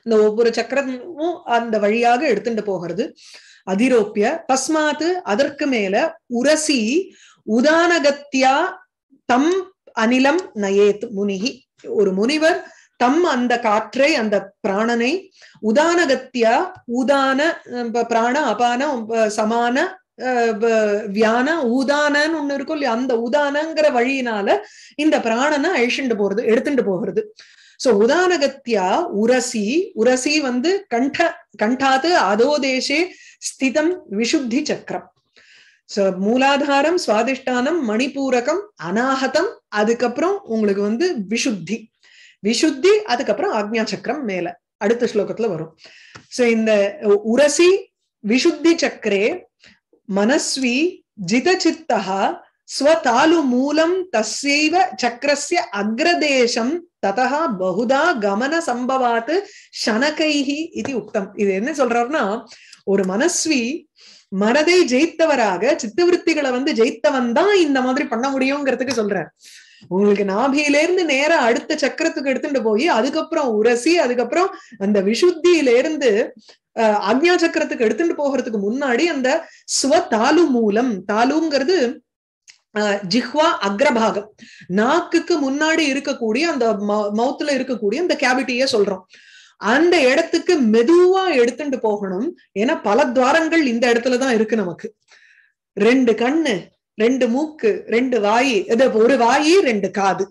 இந்த ஒவ்வொரு சக்கரமும் அந்த வழியாக எடுத்துட்டு போகிறது அதிரோப்பிய தஸ்மாத்து அதற்கு மேல உரசி உதானகத்தியா தம் அனிலம் நயேத் முனிகி ஒரு முனிவர் தம் அந்த காற்றை அந்த பிராணனை உதானகத்தியா உதான பிராண அபான சமான வியான உதானன்னு ஒண்ணு இருக்கும் இல்லையா அந்த உதானங்கிற வழியினால இந்த பிராணனை அழிச்சுட்டு போறது எடுத்துட்டு போகிறது. சோ உதானகத்தியா உரசி உரசி வந்து கண்ட கண்டாது அதோ தேசே ஸ்திதம் விசுத்தி சக்கரம். சோ மூலாதாரம் சுவாதிஷ்டானம் மணிபூரகம் அநாகதம் அதுக்கப்புறம் உங்களுக்கு வந்து விசுத்தி விசுத்தி அதுக்கப்புறம் ஆக்ஞா சக்கரம் மேல அடுத்த ஸ்லோகத்துல வரும். சோ இந்த உரசி விசுத்தி சக்கரே மனஸ்வி ஜிதசித்தஹா ஸ்வதாலு மூலம் தஸ்யைவ சக்கரஸ்ய அக்ரதேசம் ததஹா பகுதா கமன சம்பவாத் ஷனகைஹி இது உக்தம். இது என்ன சொல்றாருன்னா ஒரு மனஸ்வி மனதை ஜெயித்தவராக சித்தவருத்திகளை வந்து ஜெயித்தவன் தான் இந்த மாதிரி பண்ண முடியுங்கிறதுக்கு சொல்றார். உங்களுக்கு நாபியில இருந்து நேர அடுத்த சக்கரத்துக்கு எடுத்துட்டு போய் அதுக்கப்புறம் உரசி அதுக்கப்புறம் அந்த விசுத்தியில இருந்து ஆக்ஞா சக்கரத்துக்கு எடுத்துட்டு போகிறதுக்கு முன்னாடி அந்த ஸ்வதாலு மூலம் தாலுங்கிறது ஜிஹ்வா அக்ரபாகம் நாக்குக்கு முன்னாடி இருக்கக்கூடிய அந்த மவுத்ல இருக்கக்கூடிய அந்த கேவிட்டிய சொல்றோம். அந்த இடத்துக்கு மெதுவா எடுத்துட்டு போகணும். ஏன்னா பல துவாரங்கள் இந்த இடத்துலதான் இருக்கு நமக்கு. ரெண்டு கண்ணு, ரெண்டு மூக்கு, ரெண்டு வாயு, ஒரு வாயு, ரெண்டு காது,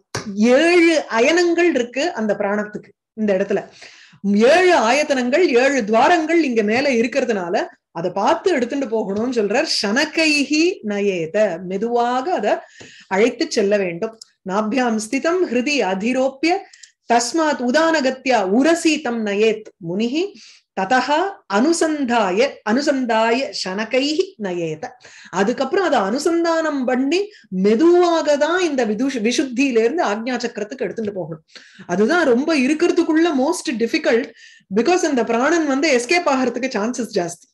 7 அயனங்கள் இருக்கு அந்த பிராணத்துக்கு. இந்த இடத்துல 7 ஆயத்தனங்கள் 7 துவாரங்கள் இங்க மேல இருக்கிறதுனால அதை பார்த்து எடுத்துட்டு போகணும்னு சொல்றார். ஷனகைஹி நயேத மெதுவாக அதை அழைத்து செல்ல வேண்டும். நாபியாம் ஸ்திதம் ஹிருதி அதிரோப்பிய தஸ்மாத் உதானகத்தியா உரசி தம் நயேத் முனிஹி ततः अनुसंधाय शनकैः नयेत अदुकप्पुरम अदा अनुसंधानम पण्णि मेदुवागा தான் இந்த विशुद्धिயில இருந்து ஆज्ञा சக்கரத்துக்கு எடுத்துட்டு போகணும் அதுதான் ரொம்ப இருக்குிறதுக்குள்ள मोस्ट डिफिकल्ट बिकॉज அந்த பிராணன் வந்து எஸ்கேப் ஆகிறதுக்கு சான்சஸ் ಜಾಸ್ತಿ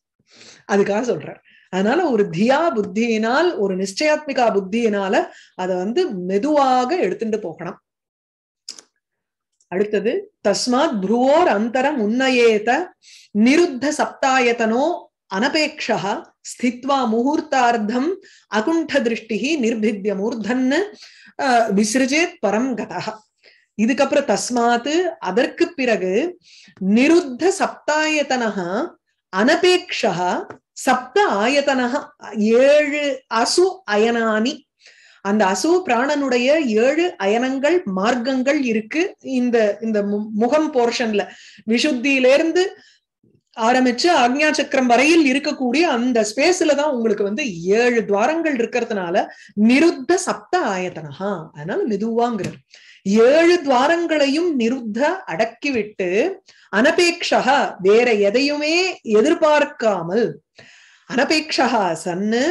அதுக்காக சொல்றார் அதனால ஒரு தியா புத்தியினால் ஒரு நிச்சயாத்மிகா புத்தியினால அத வந்து மெதுவாக எடுத்துட்டு போகணும் அடுத்து தஸ்மாத் ப்ரூவோர் அந்தரம் உன்னயேத நிருத்த சப்தாயதனோ அனபேக்ஷஹ ஸ்தித்வா முஹூர்த்தார்த்தம் அகுண்ட திருஷ்டிஹி நிர்பித்ய மூர்தன்ன விஸ்ருஜேத் பரம் கதஹ இதுக்கு அப்புறம் தஸ்மாத் அதற்கு பிறகு நிருத்த சப்தாயதனஹ அனபேக்ஷஹ சப்த ஆயதனஹ ஏழு அசு அயனானி அந்த அசு பிராணனுடைய ஏழு அயனங்கள் மார்க்கங்கள் இருக்கு இந்த இந்த முகம் போர்ஷன்ல விசுத்தியிலிருந்து ஆரம்பிச்சு ஆக்ஞா சக்கரம் வரையில் இருக்கக்கூடிய அந்த ஸ்பேஸ்ல தான் உங்களுக்கு வந்து ஏழு துவாரங்கள் இருக்கிறதுனால நிருத்த சப்த ஆயதனஹா அதனால மெதுவாங்கிறார் ஏழு துவாரங்களையும் நிருத்த அடக்கிவிட்டு அனபேக்ஷா வேற எதையுமே எதிர்பார்க்காமல் அனபேக்ஷா சன்னு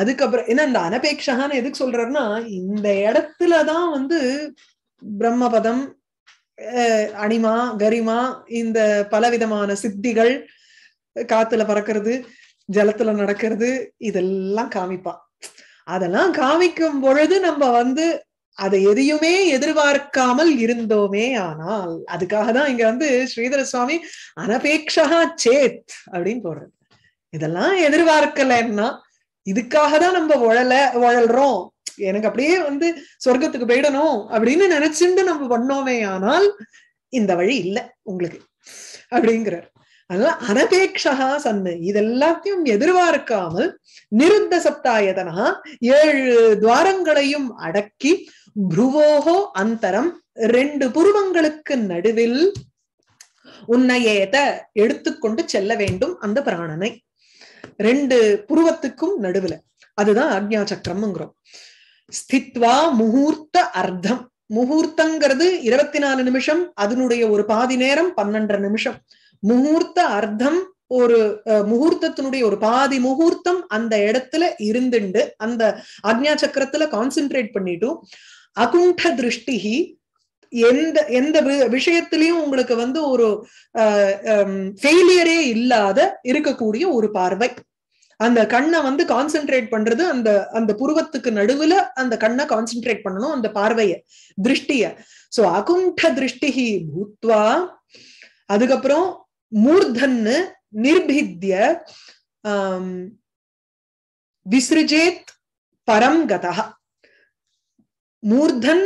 அதுக்கப்புறம் என்ன அந்த அனபேக்ஷான்னு எதுக்கு சொல்றாருன்னா இந்த இடத்துலதான் வந்து பிரம்மபதம் அனிமா கரிமா இந்த பலவிதமான சித்திகள் காத்துல பறக்கிறது ஜலத்துல நடக்கிறது இதெல்லாம் காமிப்பா அதெல்லாம் காமிக்கும் பொழுது நம்ம வந்து அதை எதையுமே எதிர்பார்க்காமல் இருந்தோமே ஆனால் அதுக்காக தான் இங்க வந்து ஸ்ரீதர சுவாமி அனபேக்ஷா சேத் அப்படின்னு போடுறது இதெல்லாம் எதிர்பார்க்கலன்னா இதுக்காக தான் நம்ம உழல்றோம் எனக்கு அப்படியே வந்து சொர்க்கத்துக்கு போயிடணும் அப்படின்னு நினைச்சுட்டு நம்ம பண்ணோமே ஆனால் இந்த வழி இல்லை உங்களுக்கு அப்படிங்கிறார் அதனால அனபேக்ஷா சன்னு இது எல்லாத்தையும் எதிர்பார்க்காமல் நிருத்த சப்தாயதனா ஏழு துவாரங்களையும் அடக்கி புருவோகோ அந்தரம் ரெண்டு புருவங்களுக்கு நடுவில் உன்னையேத எடுத்துக்கொண்டு செல்ல வேண்டும் அந்த பிராணனை ரெண்டு புருவத்துக்கும் நடுவுல அதுதான் ஆக்ஞா சக்கரம்ங்கிறோம் ஸ்தித்வா முகூர்த்த அர்த்தம் முகூர்த்தங்கிறது 24 நிமிஷம் அதனுடைய ஒரு பாதி நேரம் 12.5 நிமிஷம் முகூர்த்த அர்த்தம் ஒரு முகூர்த்தத்தினுடைய ஒரு பாதி முகூர்த்தம் அந்த இடத்துல இருந்துண்டு அந்த ஆக்ஞா சக்கரத்துல கான்சென்ட்ரேட் பண்ணிட்டும் அகுண்ட திருஷ்டி எந்த எந்த விஷயத்திலையும் உங்களுக்கு வந்து ஒரு ஃபெயிலியரே இல்லாத இருக்கக்கூடிய ஒரு பார்வை அந்த கண்ணை வந்து கான்சென்ட்ரேட் பண்றது அந்த அந்த புருவத்துக்கு நடுவுல அந்த கண்ணை கான்சென்ட்ரேட் பண்ணணும் அந்த பார்வைய திருஷ்டிய சோ அகுண்ட திருஷ்டிஹி பூத்வா அதுக்கப்புறம் மூர்தன்னு நிர்பித்ய விஸ்ருஜேத் பரம் கதஹ மூர்தன்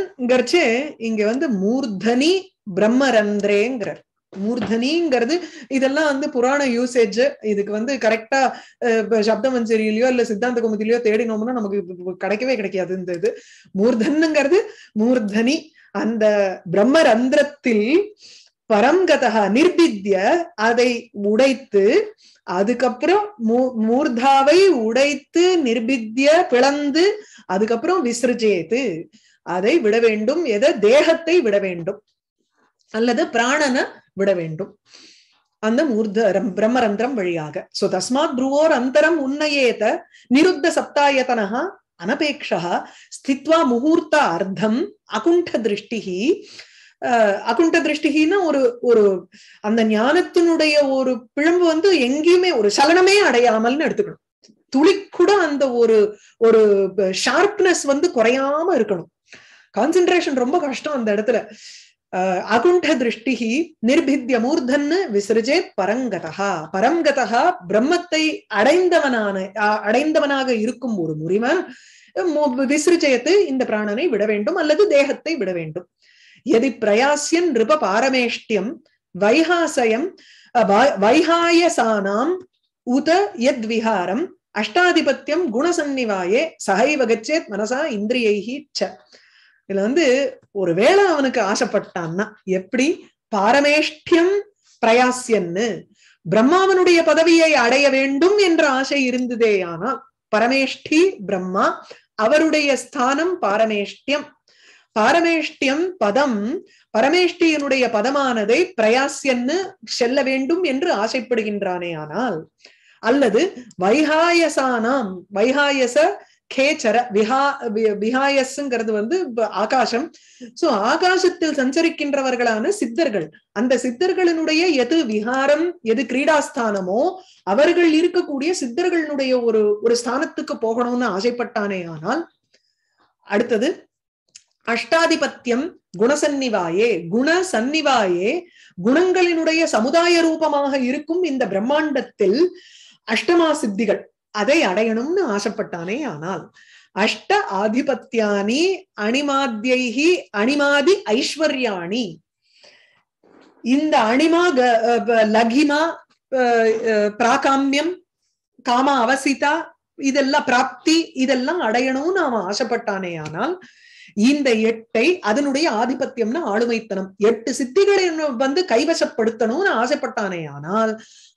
இங்க வந்து மூர்தனி பிரம்மரந்திரேங்கிறார் மூர்தனிங்கிறது இதெல்லாம் வந்து புராண யூசேஜ் இதுக்கு வந்து கரெக்டா சப்தமஞ்சரியிலயோ இல்ல சித்தாந்த குமுதியிலயோ தேடினோம்னா நமக்கு கிடைக்கவே கிடைக்காது இந்த இது மூர்தன்னுங்கிறது மூர்தனி அந்த பிரம்மரந்திரத்தில் பரம்கதா நிர்பித்ய அதை உடைத்து அதுக்கப்புறம் மூர்தாவை உடைத்து நிர்பித்ய பிளந்து அதுக்கப்புறம் விசர்ஜேது அதை விட வேண்டும் எதை தேகத்தை விட வேண்டும் அல்லது பிராணனை விட வேண்டும் அந்த மூர்தரம் பிரம்மரந்திரம் வழியாக சோ தஸ்மாத் ப்ரூவோர் அந்தரம் உன்னயேத நிருத்த சப்தாயதனஹ அனபேக்ஷா ஸ்தித்வா முகூர்த்த அர்த்தம் அகுண்ட திருஷ்டிஹி அகுண்ட திருஷ்டிகின்னா ஒரு ஒரு அந்த ஞானத்தினுடைய ஒரு பிழம்பு வந்து எங்கேயுமே ஒரு சலனமே அடையாமல்னு எடுத்துக்கணும் துளிக்கூட அந்த ஒரு ஒரு ஷார்ப்னஸ் வந்து குறையாம இருக்கணும் கான்சென்ட்ரேஷன் ரொம்ப கஷ்டம் அந்த இடத்துல அகுண்ட திருஷ்டிஹி நிர்பித்ய மூர்தன்னு விசர்ஜேத் பரங்கதா பரங்கதா பிரம்மத்தை அடைந்தவனாக இருக்கும் ஒரு முறிமை விசர்ஜயத்து இந்த பிராணனை விட வேண்டும் அல்லது தேகத்தை விட வேண்டும் यदि प्रयास्यन नृप पारमेष्ट्यम वैहासयम वैहायसानां उत यद्विहारं अष्टाधिपत्यम गुणसन्निवाये सहैव गच्छेत् मनसा इन्द्रियैः च இதுல வந்து ஒருவேளை அவனுக்கு ஆசைப்பட்டான்னா எப்படி பாரமேஷ்டியம் பிரயாஸ்யன்னு பிரம்மாவனுடைய பதவியை அடைய வேண்டும் என்ற ஆசை இருந்ததேயானால் பரமேஷ்டி பிரம்மா அவருடைய ஸ்தானம் பாரமேஷ்டியம் பாரமேஷ்டியம் பதம் பரமேஷ்டியனுடைய பதமானதை பிரயாஸ்யன்னு செல்ல வேண்டும் என்று ஆசைப்படுகின்றானே ஆனால், அல்லது வைகாயசானாம் வைகாயச கேச்சர விஹா விஹாயஸ்ங்கிறது வந்து ஆகாசம். சோ ஆகாசத்தில் சஞ்சரிக்கின்றவர்களான சித்தர்கள், அந்த சித்தர்களினுடைய எது விஹாரம் எது கிரீடாஸ்தானமோ அவர்கள் இருக்கக்கூடிய சித்தர்களினுடைய ஒரு ஒரு ஸ்தானத்துக்கு போகணும்னு ஆசைப்பட்டானே ஆனால், அடுத்தது அஷ்டாதிபத்தியம் குணசன்னிவாயே குணசன்னிவாயே குணங்களினுடைய சமுதாய ரூபமாக இருக்கும் இந்த பிரம்மாண்டத்தில் அஷ்டமா சித்திகள் அதை அடையணும்னு ஆசைப்பட்டானே ஆனால், அஷ்ட ஆதிபத்தியானி அணிமாத்யைஹி அணிமாதி ஐஸ்வர்யாணி இந்த அணிமா லகிமா பிராகாமியம் காம அவசிதா இதெல்லாம் பிராப்தி இதெல்லாம் அடையணும்னு அவன் ஆசைப்பட்டானே ஆனால், இந்த எட்டை அதனுடைய ஆதிபத்தியம்னு ஆளுமைத்தனம் எட்டு சித்திகளை வந்து கைவசப்படுத்தணும்னு ஆசைப்பட்டானே ஆனால்,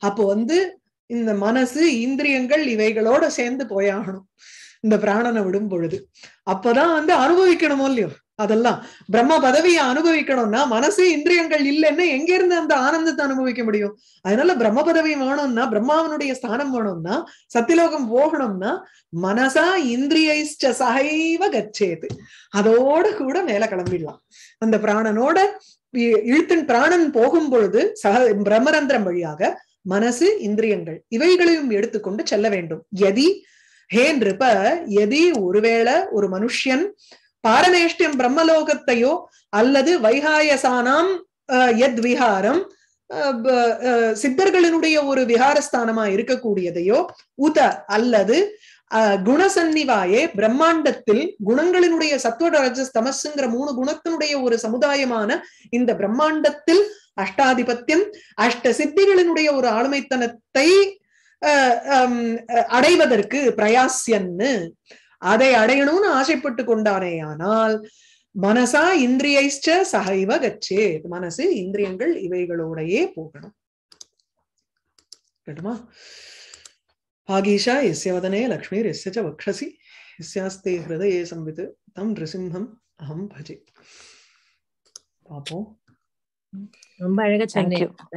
அப்போ வந்து இந்த மனசு இந்திரியங்கள் இவைகளோட சேர்ந்து போயாகணும் இந்த பிராணனை விடும் பொழுது. அப்பதான் வந்து அனுபவிக்கணுமோ இல்லையோ, அதெல்லாம் பிரம்ம பதவியை அனுபவிக்கணும்னா மனசு இந்திரியங்கள் இல்லைன்னா எங்க இருந்து அந்த ஆனந்தத்தை அனுபவிக்க முடியும்? அதனால பிரம்ம பதவி வேணும்னா பிரம்மாவனுடைய ஸ்தானம் வேணும்னா சத்திலோகம் போகணும்னா மனசா இந்திரியைச்ச சகைவ கச்சேது அதோட கூட மேல கிளம்பிடலாம். அந்த பிராணனோட இழுத்தின் பிராணன் போகும் பொழுது சக பிரம்மரந்திரம் வழியாக மனசு இந்திரியங்கள் இவைகளையும் எடுத்துக்கொண்டு செல்ல வேண்டும். எதி ஹே நிருப எதி ஒருவேளை ஒரு மனுஷன் பாரமேஷ்டியம் பிரம்மலோகத்தையோ அல்லது வைகாயசானாம் யத் விஹாரம் சித்தர்களினுடைய ஒரு விஹாரஸ்தானமா இருக்கக்கூடியதையோ உத அல்லது குணசன்னிவாயே பிரம்மாண்டத்தில் குணங்களினுடைய சத்துவ ரஜஸ் தமஸ்ங்கிற மூணு குணத்தினுடைய ஒரு சமுதாயமான இந்த பிரம்மாண்டத்தில் அஷ்டாதிபத்தியம் அஷ்ட சித்திகளினுடைய ஒரு ஆளுமைத்தனத்தை அடைவதற்கு பிரயாசியன்னு அதை அடையணும்னு ஆசைப்பட்டு கொண்டானே ஆனால், மனசா இந்திரியைச்ச சகைவ கச்சே மனசு இந்திரியங்கள் இவைகளோடையே போகணும். கேட்டுமா? ஆகீஷா எஸ்ய வதனே லக்ஷ்மீர் எஸ்ய வக்ஷசி எஸ்யாஸ்தே ஹிருதயே சம்வித் தம் நிருசிம்ஹம் அஹம் பஜே. பாப்போம். ரொம்ப அழகா சொன்னீங்க.